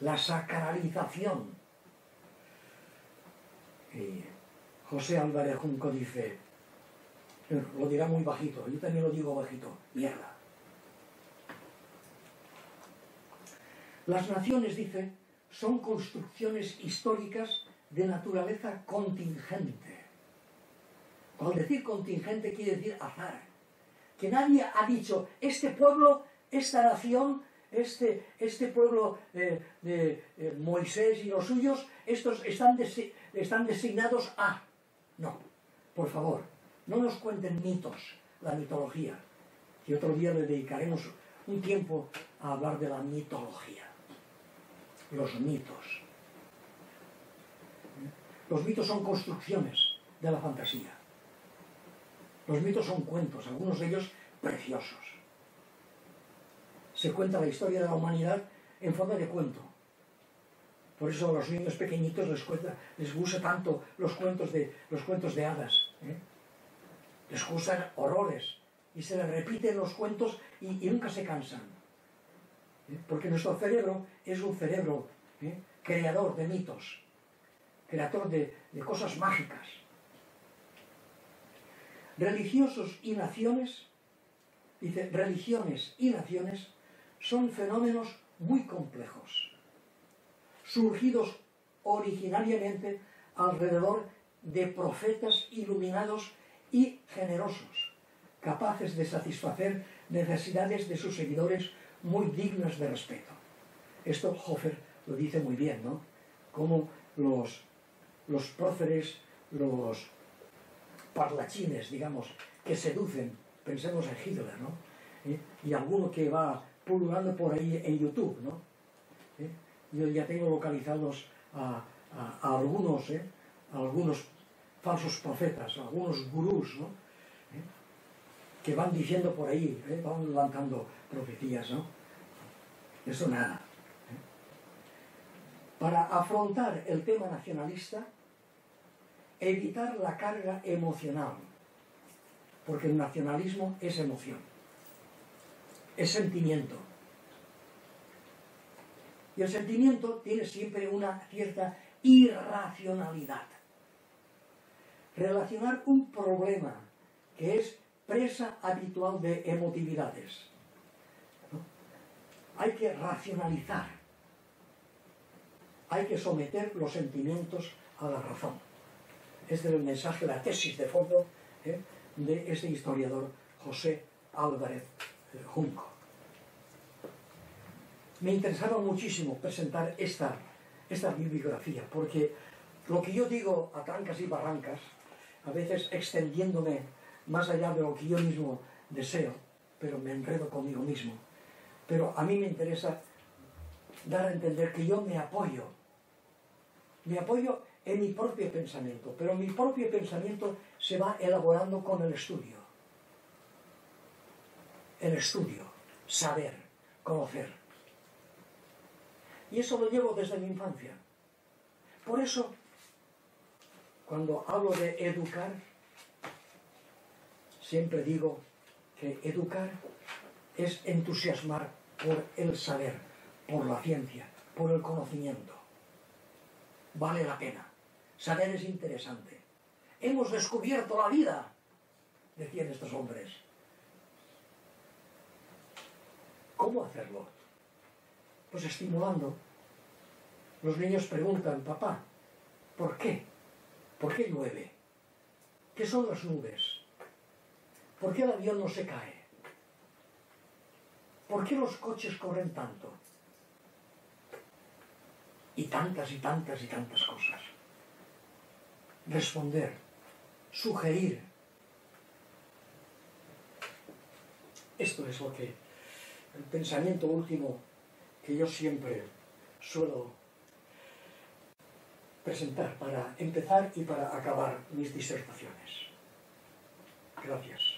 La sacralización. Y José Álvarez Junco dice, lo dirá muy bajito, yo también lo digo bajito, mierda. Las naciones, dice, son construcciones históricas de naturaleza contingente. Cuando decir contingente quiere decir azar. Que nadie ha dicho, este pueblo, esta nación, este, este pueblo eh, de eh, Moisés y los suyos, estos están, desi están designados a... No, por favor, no nos cuenten mitos, la mitología. Y otro día le dedicaremos un tiempo a hablar de la mitología. Los mitos. Los mitos son construcciones de la fantasía. Los mitos son cuentos, algunos de ellos preciosos. Se cuenta la historia de la humanidad en forma de cuento. Por eso a los niños pequeñitos les, cuenta, les gusta tanto los cuentos de, los cuentos de hadas, ¿eh? Les gustan horrores y se les repiten los cuentos y, y nunca se cansan. ¿Eh? Porque nuestro cerebro es un cerebro ¿eh? creador de mitos, creador de, de cosas mágicas. Religiosos y naciones, dice, religiones y naciones son fenómenos muy complejos, surgidos originariamente alrededor de profetas iluminados y generosos, capaces de satisfacer necesidades de sus seguidores muy dignas de respeto. Esto Hoffer lo dice muy bien, ¿no? Como los, los próceres, los parlachines, digamos, que seducen, pensemos en Hitler, ¿no? ¿Eh? Y alguno que va pululando por ahí en YouTube, ¿no? ¿Eh? Yo ya tengo localizados a, a, a algunos, ¿eh? a algunos falsos profetas, a algunos gurús, ¿no? ¿Eh? Que van diciendo por ahí, ¿eh? van levantando profecías, ¿no? Eso nada. ¿Eh? Para afrontar el tema nacionalista, evitar la carga emocional, porque el nacionalismo es emoción, es sentimiento. Y el sentimiento tiene siempre una cierta irracionalidad. Relacionar un problema que es presa habitual de emotividades, ¿no? Hay que racionalizar, hay que someter los sentimientos a la razón. Este es el mensaje, la tesis de fondo ¿eh? de este historiador José Álvarez Junco. Me interesaba muchísimo presentar esta, esta bibliografía, porque lo que yo digo a trancas y barrancas, a veces extendiéndome más allá de lo que yo mismo deseo, pero me enredo conmigo mismo. Pero a mí me interesa dar a entender que yo me apoyo, me apoyo en mi propio pensamiento, pero mi propio pensamiento se va elaborando con el estudio. El estudio, saber, conocer. Y eso lo llevo desde mi infancia. Por eso, cuando hablo de educar, siempre digo que educar es entusiasmar por el saber, por la ciencia, por el conocimiento. Vale la pena. Saber es interesante. Hemos descubierto la vida, decían estos hombres. ¿Cómo hacerlo? Pues estimulando. Los niños preguntan, papá, ¿por qué? ¿Por qué llueve? ¿Qué son las nubes? ¿Por qué el avión no se cae? ¿Por qué los coches corren tanto? Y tantas y tantas y tantas cosas. Responder, sugerir. Esto es lo que, el pensamiento último que yo siempre suelo presentar para empezar y para acabar mis disertaciones. Gracias.